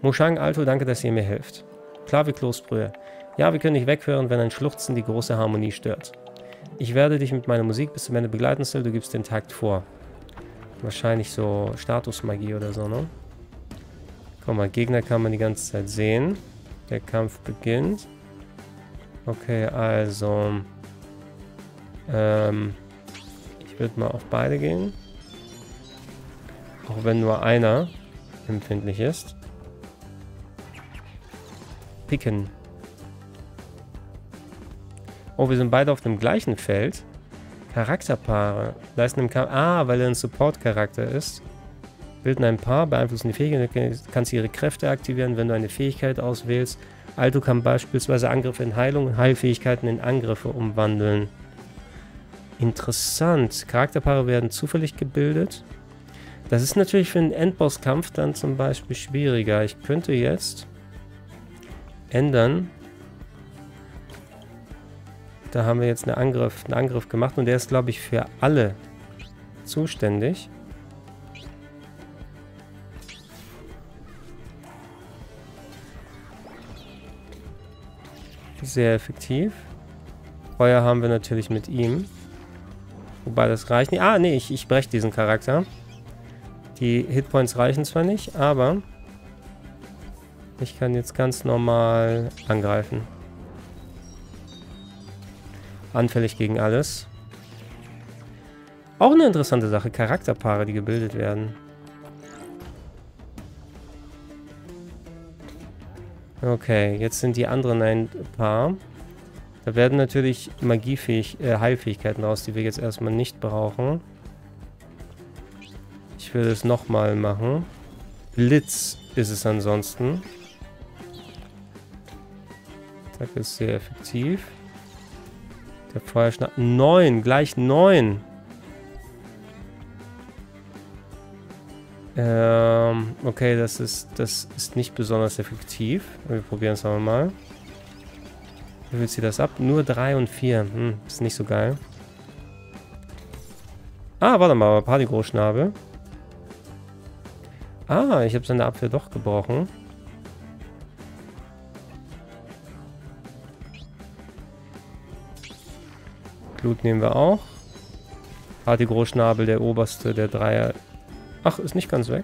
Moshang Alto, danke, dass ihr mir hilft. Klar wie Kloßbrühe. Ja, wir können nicht weghören, wenn ein Schluchzen die große Harmonie stört. Ich werde dich mit meiner Musik bis zum Ende begleiten, Still, du gibst den Takt vor. Wahrscheinlich so Statusmagie oder so, ne? Guck mal, Gegner kann man die ganze Zeit sehen. Der Kampf beginnt. Okay, also ich würde mal auf beide gehen, auch wenn nur einer empfindlich ist. Picken. Oh, wir sind beide auf dem gleichen Feld. Charakterpaare leisten im Kampf. Ah, weil er ein Support-Charakter ist. Bilden ein Paar, beeinflussen die Fähigkeiten. Du kannst ihre Kräfte aktivieren, wenn du eine Fähigkeit auswählst. Alto kann beispielsweise Angriffe in Heilung und Heilfähigkeiten in Angriffe umwandeln. Interessant. Charakterpaare werden zufällig gebildet. Das ist natürlich für einen Endbosskampf dann zum Beispiel schwieriger. Ich könnte jetzt ändern. Da haben wir jetzt einen Angriff gemacht und der ist, glaube ich, für alle zuständig. Sehr effektiv. Feuer haben wir natürlich mit ihm. Wobei das reicht nicht. Ah, nee, ich breche diesen Charakter. Die Hitpoints reichen zwar nicht, aber ich kann jetzt ganz normal angreifen. Anfällig gegen alles. Auch eine interessante Sache, Charakterpaare, die gebildet werden. Okay, jetzt sind die anderen ein Paar. Da werden natürlich Heilfähigkeiten raus, die wir jetzt erstmal nicht brauchen. Ich würde es nochmal machen. Blitz ist es ansonsten. Das ist sehr effektiv. Der Feuerschnapp. 9, gleich 9. Okay, das ist nicht besonders effektiv. Wir probieren es aber mal. Wie viel zieht das ab? Nur 3 und 4. Ist nicht so geil. Ah, warte mal, Partygroßschnabel. Ah, ich habe seine Abwehr doch gebrochen. Blut nehmen wir auch. Partygroßschnabel, der oberste, der Dreier. Ach, ist nicht ganz weg.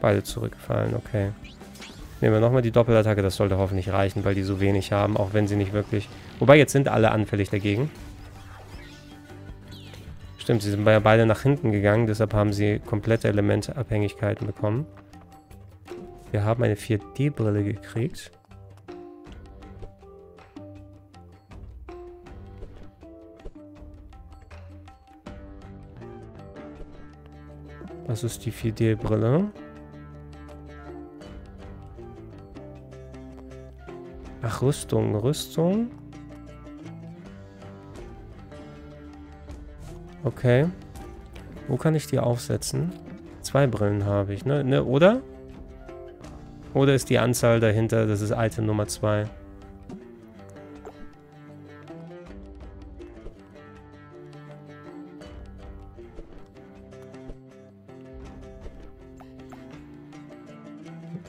Beide zurückgefallen, okay. Nehmen wir nochmal die Doppelattacke, das sollte hoffentlich reichen, weil die so wenig haben, auch wenn sie nicht wirklich... Wobei, jetzt sind alle anfällig dagegen. Stimmt, sie sind ja beide nach hinten gegangen, deshalb haben sie komplette Elementabhängigkeiten bekommen. Wir haben eine 4D-Brille gekriegt. Das ist die 4D-Brille. Ach, Rüstung. Okay. Wo kann ich die aufsetzen? 2 Brillen habe ich, ne? Oder? Oder ist die Anzahl dahinter, das ist Item Nummer 2.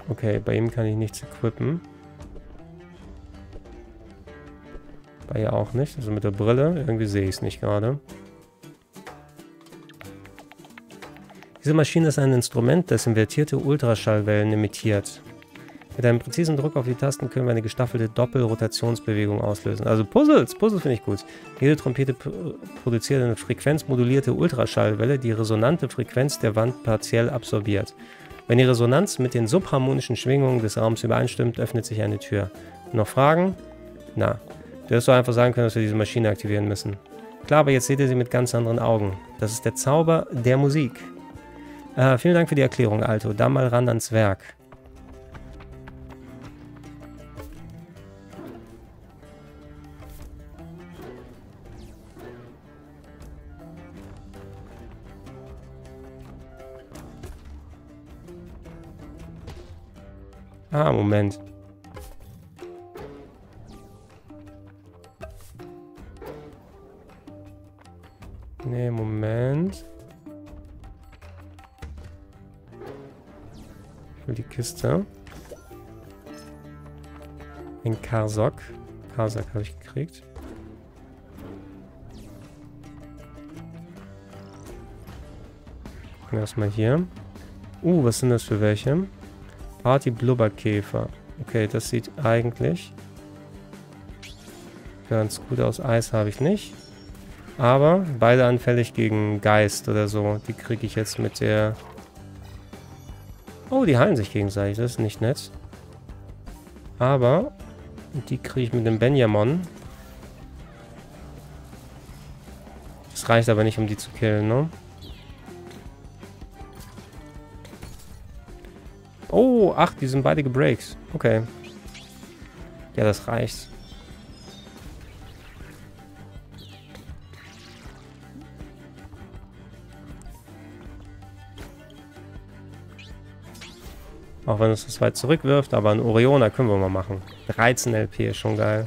Okay, bei ihm kann ich nichts equippen. Bei ihr auch nicht. Also mit der Brille. Irgendwie sehe ich es nicht gerade. Diese Maschine ist ein Instrument, das invertierte Ultraschallwellen emittiert. Mit einem präzisen Druck auf die Tasten können wir eine gestaffelte Doppelrotationsbewegung auslösen. Also Puzzles finde ich gut. Jede Trompete produziert eine frequenzmodulierte Ultraschallwelle, die resonante Frequenz der Wand partiell absorbiert. Wenn die Resonanz mit den subharmonischen Schwingungen des Raums übereinstimmt, öffnet sich eine Tür. Noch Fragen? Na, du hättest doch einfach sagen können, dass wir diese Maschine aktivieren müssen. Klar, aber jetzt seht ihr sie mit ganz anderen Augen. Das ist der Zauber der Musik. Vielen Dank für die Erklärung, Alto. Dann mal ran ans Werk. Ah, Moment. Nee, Moment. Ich will die Kiste. Den Karsak. Karsak habe ich gekriegt. Erstmal hier. Was sind das für welche? Party Blubberkäfer. Okay, das sieht eigentlich ganz gut aus. Eis habe ich nicht. Aber beide anfällig gegen Geist oder so. Die kriege ich jetzt mit der... Oh, die heilen sich gegenseitig. Das ist nicht nett. Aber die kriege ich mit dem Benjamin. Das reicht aber nicht, um die zu killen, ne? Oh, ach, die sind beide gebreakt. Okay. Ja, das reicht. Auch wenn es das weit zurückwirft, aber einen Oriona können wir mal machen. 13 LP ist schon geil.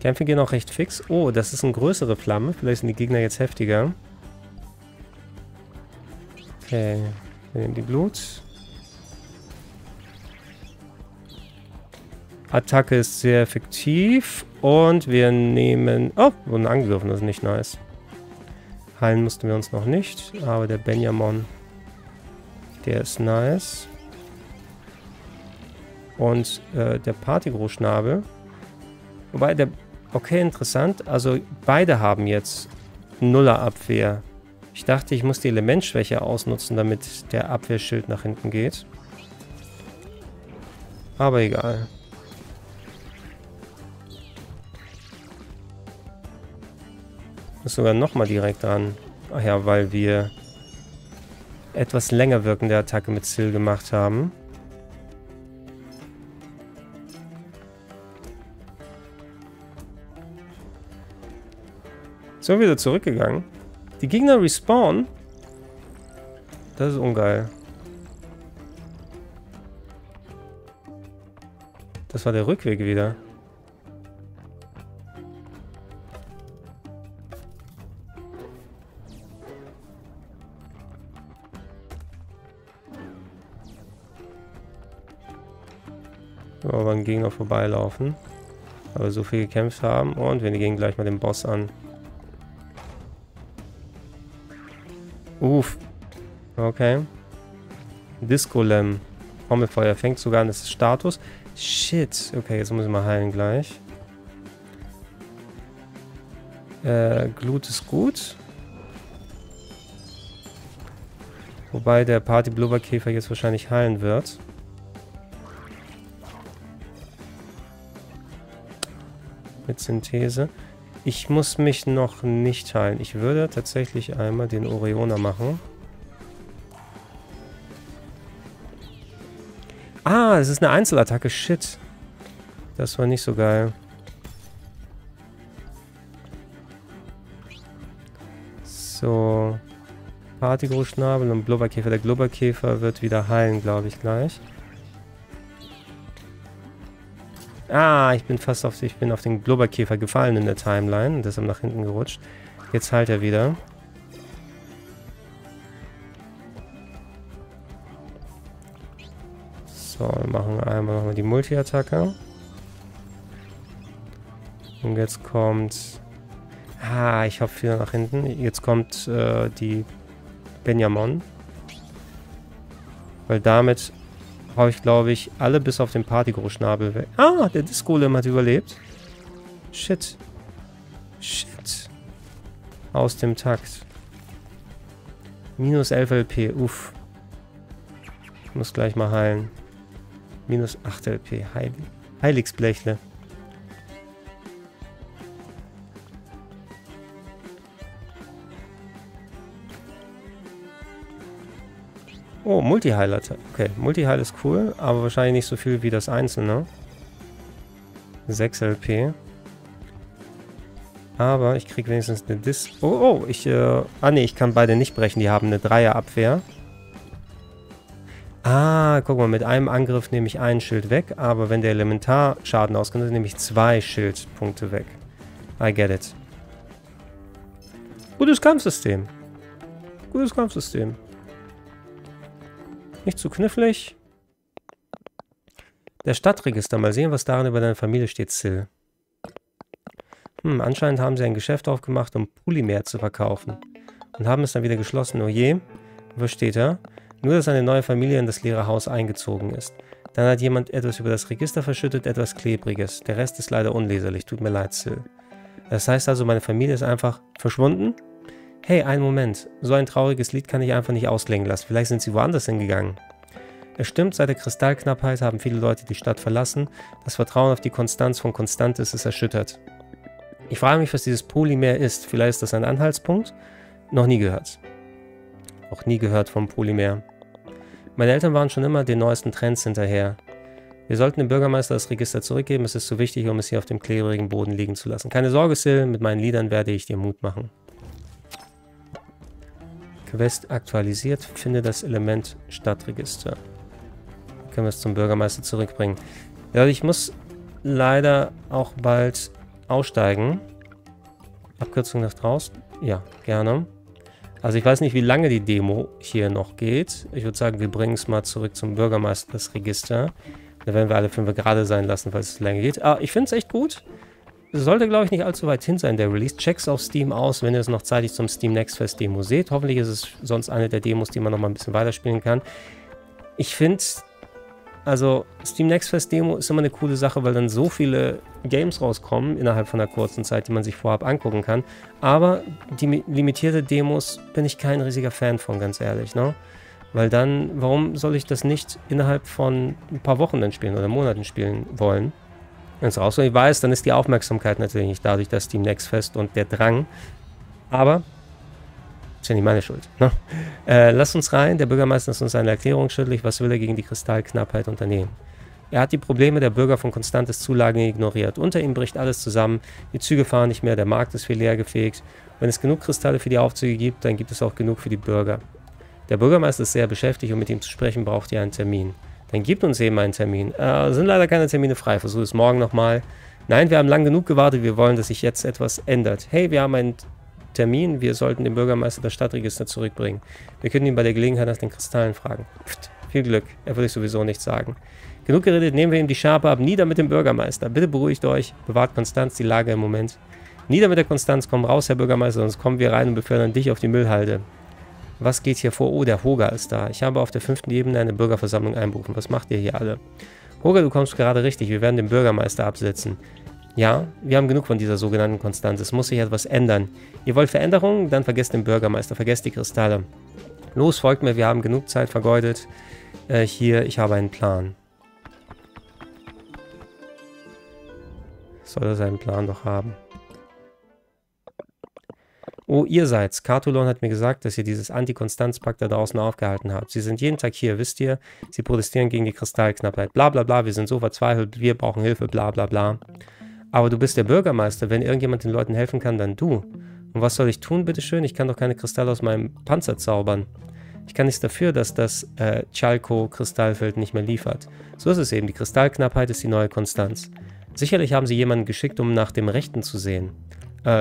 Kämpfe gehen auch recht fix. Oh, das ist eine größere Flamme. Vielleicht sind die Gegner jetzt heftiger. Okay, wir nehmen die Blut. Attacke ist sehr effektiv. Und wir nehmen... Oh, wurden angegriffen, das ist nicht nice. Heilen mussten wir uns noch nicht, aber der Benjamin, der ist nice. Und der Partygroßschnabel. Wobei der... Okay, interessant. Also beide haben jetzt Nuller-Abwehr. Ich dachte, ich muss die Elementschwäche ausnutzen, damit der Abwehrschild nach hinten geht. Aber egal. Ist sogar nochmal direkt dran. Ach ja, weil wir etwas länger wirkende Attacke mit Zill gemacht haben. So, wieder zurückgegangen. Die Gegner respawnen. Das ist ungeil. Das war der Rückweg wieder. So, aber ein Gegner vorbeilaufen. Aber so viel gekämpft haben. Und wir gehen gleich mal den Boss an. Uff. Okay. Disco-Lem. Trommelfeuer fängt sogar an, das ist Status. Shit. Okay, jetzt muss ich mal heilen gleich. Glut ist gut. Wobei der Party-Blubberkäfer jetzt wahrscheinlich heilen wird. Mit Synthese. Ich muss mich noch nicht heilen. Ich würde tatsächlich einmal den Orioner machen. Ah, es ist eine Einzelattacke. Shit. Das war nicht so geil. So. Partygroßschnabel und Blubberkäfer. Der Blubberkäfer wird wieder heilen, glaube ich, gleich. Ah, ich bin auf den Blubberkäfer gefallen in der Timeline und deshalb nach hinten gerutscht. Jetzt heilt er wieder. So, wir machen einmal nochmal die Multi-Attacke. Und jetzt kommt... Ah, ich hoffe wieder nach hinten. Jetzt kommt die Benjamin. Weil damit... habe ich, glaube ich, alle bis auf den Partygroßschnabel weg. Ah, der Disco-Lem hat überlebt. Shit. Shit. Aus dem Takt. Minus 11 LP. Uff. Ich muss gleich mal heilen. Minus 8 LP. Heiligsblechle. Oh, Multiheiler. Okay, Multiheil ist cool, aber wahrscheinlich nicht so viel wie das Einzelne. 6 LP. Aber ich krieg wenigstens eine Dis... Oh, oh, ich... ah, ne, ich kann beide nicht brechen. Die haben eine Dreierabwehr. Ah, guck mal, mit einem Angriff nehme ich ein Schild weg, aber wenn der Elementarschaden ausgeht, nehme ich 2 Schildpunkte weg. I get it. Gutes Kampfsystem. Gutes Kampfsystem. Nicht zu knifflig. Der Stadtregister. Mal sehen, was darin über deine Familie steht, Sil. Hm, anscheinend haben sie ein Geschäft aufgemacht, um Polymer zu verkaufen. Und haben es dann wieder geschlossen. Oh je. Was steht da? Nur, dass eine neue Familie in das leere Haus eingezogen ist. Dann hat jemand etwas über das Register verschüttet, etwas Klebriges. Der Rest ist leider unleserlich. Tut mir leid, Sil. Das heißt also, meine Familie ist einfach verschwunden? Hey, einen Moment. So ein trauriges Lied kann ich einfach nicht ausklingen lassen. Vielleicht sind sie woanders hingegangen. Es stimmt, seit der Kristallknappheit haben viele Leute die Stadt verlassen. Das Vertrauen auf die Konstanz von Konstantis ist erschüttert. Ich frage mich, was dieses Polymer ist. Vielleicht ist das ein Anhaltspunkt? Noch nie gehört. Noch nie gehört vom Polymer. Meine Eltern waren schon immer den neuesten Trends hinterher. Wir sollten dem Bürgermeister das Register zurückgeben. Es ist zu wichtig, um es hier auf dem klebrigen Boden liegen zu lassen. Keine Sorge, Sil. Mit meinen Liedern werde ich dir Mut machen. Quest aktualisiert, finde das Element Stadtregister. Können wir es zum Bürgermeister zurückbringen. Ja, ich muss leider auch bald aussteigen. Abkürzung nach draußen? Ja, gerne. Also ich weiß nicht, wie lange die Demo hier noch geht. Ich würde sagen, wir bringen es mal zurück zum Bürgermeister, das Register. Da werden wir alle 5 gerade sein lassen, falls es länger geht. Ah, ich finde es echt gut. Sollte, glaube ich, nicht allzu weit hin sein, der Release. Check's auf Steam aus, wenn ihr es noch zeitig zum Steam Next Fest Demo seht. Hoffentlich ist es sonst eine der Demos, die man noch mal ein bisschen weiterspielen kann. Ich finde, also Steam Next Fest Demo ist immer eine coole Sache, weil dann so viele Games rauskommen innerhalb von einer kurzen Zeit, die man sich vorab angucken kann. Aber die limitierte Demos bin ich kein riesiger Fan von, ganz ehrlich, ne? Weil dann, warum soll ich das nicht innerhalb von ein paar Wochen dann spielen oder Monaten spielen wollen? Wenn es rauskommt, ich weiß, dann ist die Aufmerksamkeit natürlich nicht dadurch, dass Steam Next Fest und der Drang. Aber ist ja nicht meine Schuld. Ne? Lasst uns rein. Der Bürgermeister ist uns eine Erklärung schuldig. Was will er gegen die Kristallknappheit unternehmen? Er hat die Probleme der Bürger von Konstantis Zulagen ignoriert. Unter ihm bricht alles zusammen. Die Züge fahren nicht mehr. Der Markt ist viel leer gefegt. Wenn es genug Kristalle für die Aufzüge gibt, dann gibt es auch genug für die Bürger. Der Bürgermeister ist sehr beschäftigt und mit ihm zu sprechen braucht ihr einen Termin. Dann gebt uns eben einen Termin. Sind leider keine Termine frei. Versuch es morgen nochmal. Nein, wir haben lang genug gewartet. Wir wollen, dass sich jetzt etwas ändert. Hey, wir haben einen Termin. Wir sollten den Bürgermeister der Stadtregister zurückbringen. Wir können ihn bei der Gelegenheit nach den Kristallen fragen. Pft, viel Glück. Er würde ich sowieso nichts sagen. Genug geredet. Nehmen wir ihm die Schabe ab. Nieder mit dem Bürgermeister. Bitte beruhigt euch. Bewahrt Konstanz die Lage im Moment. Nieder mit der Konstanz. Komm raus, Herr Bürgermeister, sonst kommen wir rein und befördern dich auf die Müllhalde. Was geht hier vor? Oh, der Hoga ist da. Ich habe auf der 5. Ebene eine Bürgerversammlung einberufen. Was macht ihr hier alle? Hoga, du kommst gerade richtig. Wir werden den Bürgermeister absetzen. Ja, wir haben genug von dieser sogenannten Konstanz. Es muss sich etwas ändern. Ihr wollt Veränderungen? Dann vergesst den Bürgermeister. Vergesst die Kristalle. Los, folgt mir. Wir haben genug Zeit vergeudet. Hier, ich habe einen Plan. Soll er seinen Plan doch haben. Oh, ihr seid's. Katulon hat mir gesagt, dass ihr dieses Anti-Konstanz-Pakt da draußen aufgehalten habt. Sie sind jeden Tag hier, wisst ihr? Sie protestieren gegen die Kristallknappheit. Bla bla bla, wir sind so verzweifelt, wir brauchen Hilfe, bla bla bla. Aber du bist der Bürgermeister. Wenn irgendjemand den Leuten helfen kann, dann du. Und was soll ich tun, bitteschön? Ich kann doch keine Kristalle aus meinem Panzer zaubern. Ich kann nichts dafür, dass das Chalko-Kristallfeld nicht mehr liefert. So ist es eben. Die Kristallknappheit ist die neue Konstanz. Sicherlich haben sie jemanden geschickt, um nach dem Rechten zu sehen.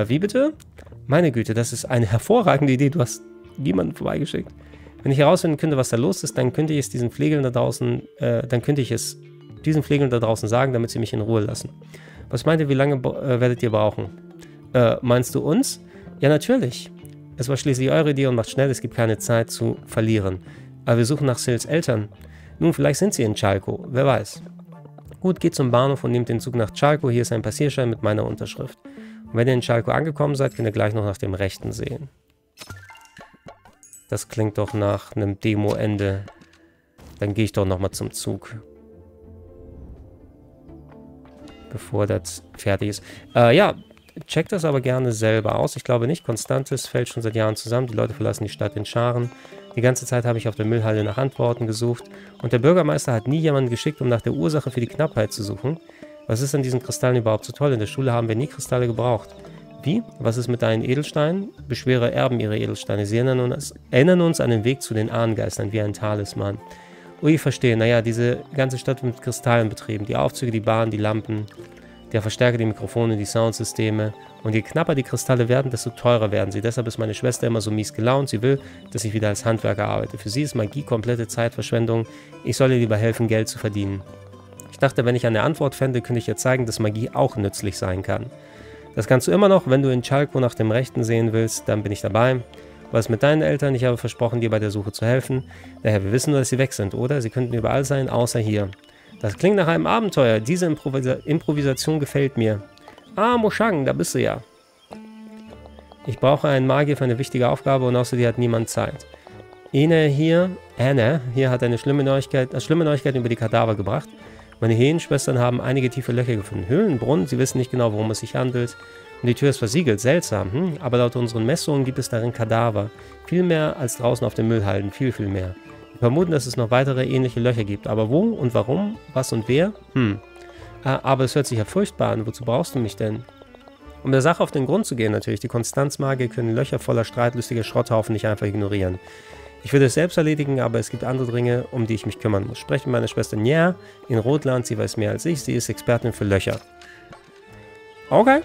Wie bitte? Meine Güte, das ist eine hervorragende Idee. Du hast niemanden vorbeigeschickt. Wenn ich herausfinden könnte, was da los ist, dann könnte ich es diesen Pflegeln da draußen, sagen, damit sie mich in Ruhe lassen. Was meint ihr, wie lange werdet ihr brauchen? Meinst du uns? Ja, natürlich. Es war schließlich eure Idee und macht schnell, es gibt keine Zeit zu verlieren. Aber wir suchen nach Sils Eltern. Nun, vielleicht sind sie in Chalko, wer weiß. Gut, geht zum Bahnhof und nehmt den Zug nach Chalko. Hier ist ein Passierschein mit meiner Unterschrift. Und wenn ihr in Chalko angekommen seid, könnt ihr gleich noch nach dem Rechten sehen. Das klingt doch nach einem Demoende. Dann gehe ich doch nochmal zum Zug. Bevor das fertig ist. Ja, checkt das aber gerne selber aus. Ich glaube nicht, Konstantis fällt schon seit Jahren zusammen. Die Leute verlassen die Stadt in Scharen. Die ganze Zeit habe ich auf der Müllhalde nach Antworten gesucht. Und der Bürgermeister hat nie jemanden geschickt, um nach der Ursache für die Knappheit zu suchen. Was ist an diesen Kristallen überhaupt so toll? In der Schule haben wir nie Kristalle gebraucht. Wie? Was ist mit deinen Edelsteinen? Beschwere erben ihre Edelsteine. Sie erinnern uns an den Weg zu den Ahnengeistern, wie ein Talisman. Ui, verstehe. Naja, diese ganze Stadt wird mit Kristallen betrieben. Die Aufzüge, die Bahnen, die Lampen, der Verstärker, die Mikrofone, die Soundsysteme. Und je knapper die Kristalle werden, desto teurer werden sie. Deshalb ist meine Schwester immer so mies gelaunt. Sie will, dass ich wieder als Handwerker arbeite. Für sie ist Magie komplette Zeitverschwendung. Ich soll ihr lieber helfen, Geld zu verdienen. Ich dachte, wenn ich eine Antwort fände, könnte ich ihr zeigen, dass Magie auch nützlich sein kann. Das kannst du immer noch, wenn du in Chalko nach dem Rechten sehen willst, dann bin ich dabei. Was mit deinen Eltern? Ich habe versprochen, dir bei der Suche zu helfen. Daher, wir wissen nur, dass sie weg sind, oder? Sie könnten überall sein, außer hier. Das klingt nach einem Abenteuer. Diese Improvisation gefällt mir. Ah, Moshang, da bist du ja. Ich brauche einen Magier für eine wichtige Aufgabe und außerdem hat niemand Zeit. Anne hier hat eine schlimme Neuigkeit über die Kadaver gebracht. Meine Hähenschwestern haben einige tiefe Löcher gefunden. Höhlenbrunnen, sie wissen nicht genau, worum es sich handelt. Und die Tür ist versiegelt, seltsam, hm? Aber laut unseren Messungen gibt es darin Kadaver. Viel mehr als draußen auf den Müllhalden, viel, viel mehr. Wir vermuten, dass es noch weitere ähnliche Löcher gibt. Aber wo und warum, was und wer? Aber es hört sich ja furchtbar an. Wozu brauchst du mich denn? Um der Sache auf den Grund zu gehen natürlich. Die Konstanzmagier können Löcher voller streitlustiger Schrotthaufen nicht einfach ignorieren. Ich würde es selbst erledigen, aber es gibt andere Dinge, um die ich mich kümmern muss. Spreche mit meiner Schwester Nya in Rotland, sie weiß mehr als ich, sie ist Expertin für Löcher. Okay.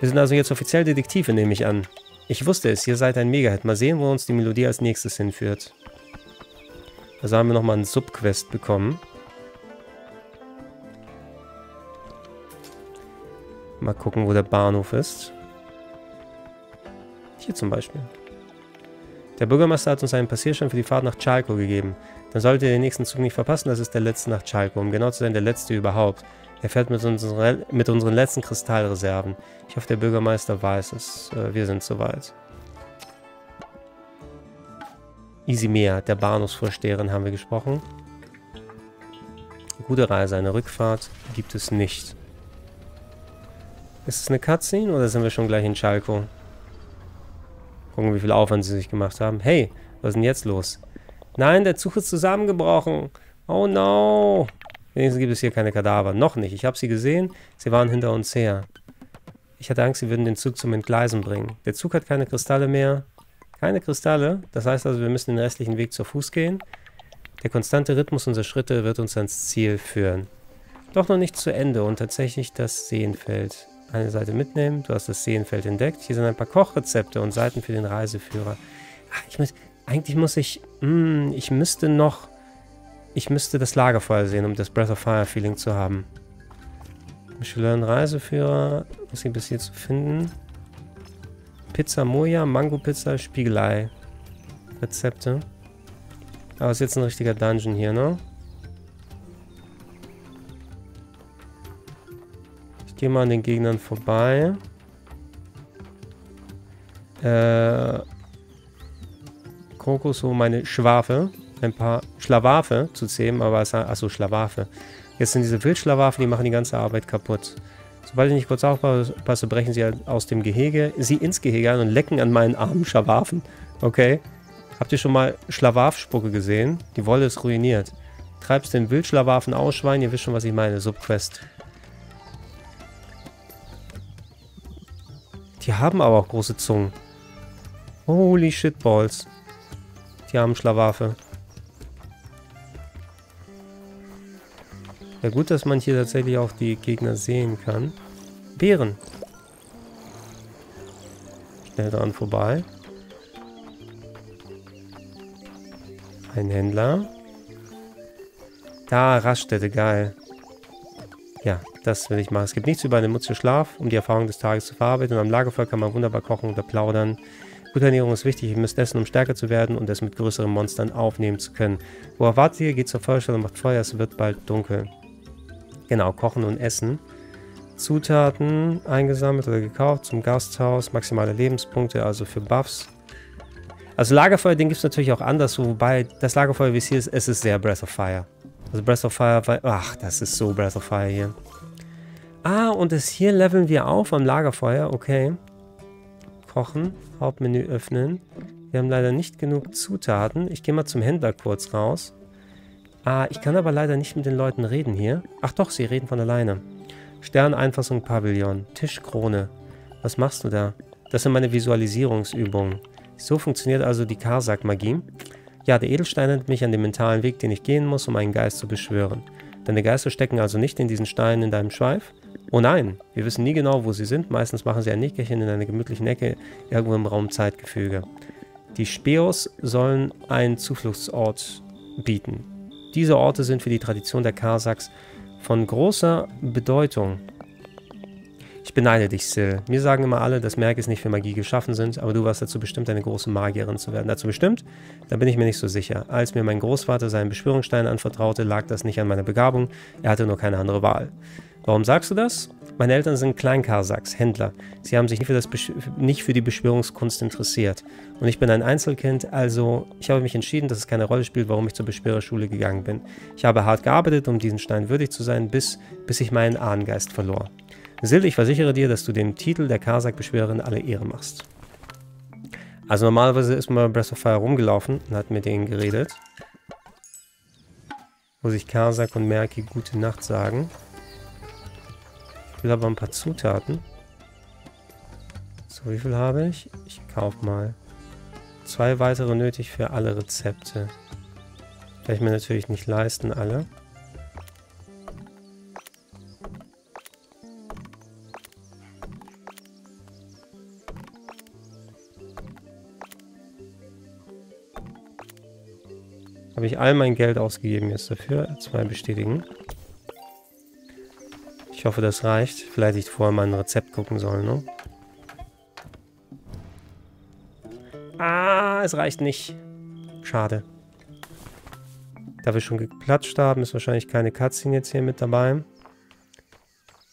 Wir sind also jetzt offiziell Detektive, nehme ich an. Ich wusste es, ihr seid ein Mega-Hit. Mal sehen, wo uns die Melodie als nächstes hinführt. Also haben wir nochmal einen Subquest bekommen. Mal gucken, wo der Bahnhof ist. Hier zum Beispiel. Der Bürgermeister hat uns einen Passierschein für die Fahrt nach Chalko gegeben. Dann solltet ihr den nächsten Zug nicht verpassen, das ist der letzte nach Chalko. Um genau zu sein, der letzte überhaupt. Er fährt mit unseren letzten Kristallreserven. Ich hoffe, der Bürgermeister weiß es. Wir sind soweit. Isimea, der Bahnhofsvorsteherin, haben wir gesprochen. Gute Reise, eine Rückfahrt gibt es nicht. Ist es eine Cutscene oder sind wir schon gleich in Chalko? Gucken, wie viel Aufwand sie sich gemacht haben. Hey, was ist denn jetzt los? Nein, der Zug ist zusammengebrochen. Oh no. Wenigstens gibt es hier keine Kadaver. Noch nicht. Ich habe sie gesehen. Sie waren hinter uns her. Ich hatte Angst, sie würden den Zug zum Entgleisen bringen. Der Zug hat keine Kristalle mehr. Keine Kristalle. Das heißt also, wir müssen den restlichen Weg zu Fuß gehen. Der konstante Rhythmus unserer Schritte wird uns ans Ziel führen. Doch noch nicht zu Ende und tatsächlich das Seenfeld. Eine Seite mitnehmen. Du hast das Seenfeld entdeckt. Hier sind ein paar Kochrezepte und Seiten für den Reiseführer. Ach, Ich müsste das Lagerfeuer sehen, um das Breath of Fire Feeling zu haben. Michelin Reiseführer. Was gibt es hier zu finden? Pizza Moja, Mango Pizza, Spiegelei. Rezepte. Aber es ist jetzt ein richtiger Dungeon hier, ne? Ich gehe mal an den Gegnern vorbei. Kokos, um meine Schwafe, ein paar Schlawafe zu zähmen, aber es hat, achso, Schlawafe. Jetzt sind diese Wildschlawafen, die machen die ganze Arbeit kaputt. Sobald ich nicht kurz aufpasse, brechen sie ins Gehege ein und lecken an meinen armen Schlawafen. Okay. Habt ihr schon mal Schlawaf-Spucke gesehen? Die Wolle ist ruiniert. Treibst den Wildschlawafen aus, Schwein, ihr wisst schon, was ich meine. Subquest. Die haben aber auch große Zungen. Holy shitballs. Die armen Schlawafe. Ja, gut, dass man hier tatsächlich auch die Gegner sehen kann. Bären. Schnell dran vorbei. Ein Händler. Da, Raststätte, geil. Ja, das will ich machen. Es gibt nichts über eine Mutze Schlaf, um die Erfahrung des Tages zu verarbeiten. Und am Lagerfeuer kann man wunderbar kochen oder plaudern. Gute Ernährung ist wichtig. Ihr müsst essen, um stärker zu werden und es mit größeren Monstern aufnehmen zu können. Wo erwartet ihr? Geht zur Feuerstelle und macht Feuer. Es wird bald dunkel. Genau, kochen und essen. Zutaten eingesammelt oder gekauft zum Gasthaus. Maximale Lebenspunkte, also für Buffs. Also Lagerfeuer, den gibt es natürlich auch anders, wobei das Lagerfeuer, wie es hier ist, es ist sehr Breath of Fire. Also Breath of Fire, ach, das ist so Breath of Fire hier. Ah, und das hier leveln wir auf am Lagerfeuer, okay. Kochen, Hauptmenü öffnen. Wir haben leider nicht genug Zutaten. Ich gehe mal zum Händler kurz raus. Ah, ich kann aber leider nicht mit den Leuten reden hier. Ach doch, sie reden von alleine. Stern, Einfassung, Pavillon, Tischkrone. Was machst du da? Das sind meine Visualisierungsübungen. So funktioniert also die Karsak-Magie. Ja, der Edelstein erinnert mich an den mentalen Weg, den ich gehen muss, um einen Geist zu beschwören. Deine Geister stecken also nicht in diesen Steinen in deinem Schweif? Oh nein, wir wissen nie genau, wo sie sind. Meistens machen sie ein Nickerchen in einer gemütlichen Ecke, irgendwo im Raum-Zeitgefüge. Die Speos sollen einen Zufluchtsort bieten. Diese Orte sind für die Tradition der Karsaks von großer Bedeutung. Ich beneide dich, Sil. Mir sagen immer alle, dass Märkte nicht für Magie geschaffen sind, aber du warst dazu bestimmt, eine große Magierin zu werden. Dazu bestimmt? Da bin ich mir nicht so sicher. Als mir mein Großvater seinen Beschwörungsstein anvertraute, lag das nicht an meiner Begabung. Er hatte nur keine andere Wahl. Warum sagst du das? Meine Eltern sind Kleinkarsaks, Händler. Sie haben sich nicht für die Beschwörungskunst interessiert. Und ich bin ein Einzelkind, also ich habe mich entschieden, dass es keine Rolle spielt, warum ich zur Beschwörerschule gegangen bin. Ich habe hart gearbeitet, um diesen Stein würdig zu sein, bis ich meinen Ahnengeist verlor. Sil, ich versichere dir, dass du dem Titel der Karsak-Beschwörerin alle Ehre machst. Also normalerweise ist man bei Breath of Fire rumgelaufen und hat mit denen geredet. Wo sich Karsak und Merki gute Nacht sagen. Ich will aber ein paar Zutaten. So, wie viel habe ich? Ich kaufe mal. 2 weitere nötig für alle Rezepte. Kann ich mir natürlich nicht leisten, alle. Habe ich all mein Geld ausgegeben jetzt dafür. 2 bestätigen. Ich hoffe, das reicht. Vielleicht hätte ich vorher mal ein Rezept gucken sollen, ne? Ah, es reicht nicht. Schade. Da wir schon geklatscht haben, ist wahrscheinlich keine Cutscene jetzt hier mit dabei.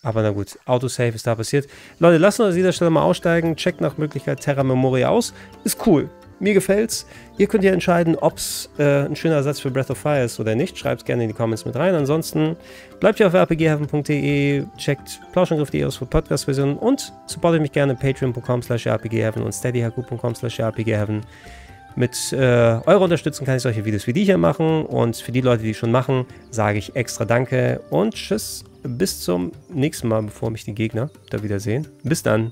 Aber na gut, Autosave ist da passiert. Leute, lasst uns an dieser Stelle mal aussteigen. Checkt nach Möglichkeit Terra Memoria aus. Ist cool. Mir gefällt's. Ihr könnt ja entscheiden, ob es ein schöner Ersatz für Breath of Fire ist oder nicht. Schreibt es gerne in die Comments mit rein. Ansonsten bleibt ihr auf rpgheaven.de, checkt plauschangriff.de aus für Podcast-Versionen und supportet mich gerne patreon.com/rpgheaven und steadyhq.com/rpgheaven. Mit eurer Unterstützung kann ich solche Videos wie die hier machen und für die Leute, die schon machen, sage ich extra Danke und Tschüss. Bis zum nächsten Mal, bevor mich die Gegner da wiedersehen. Bis dann.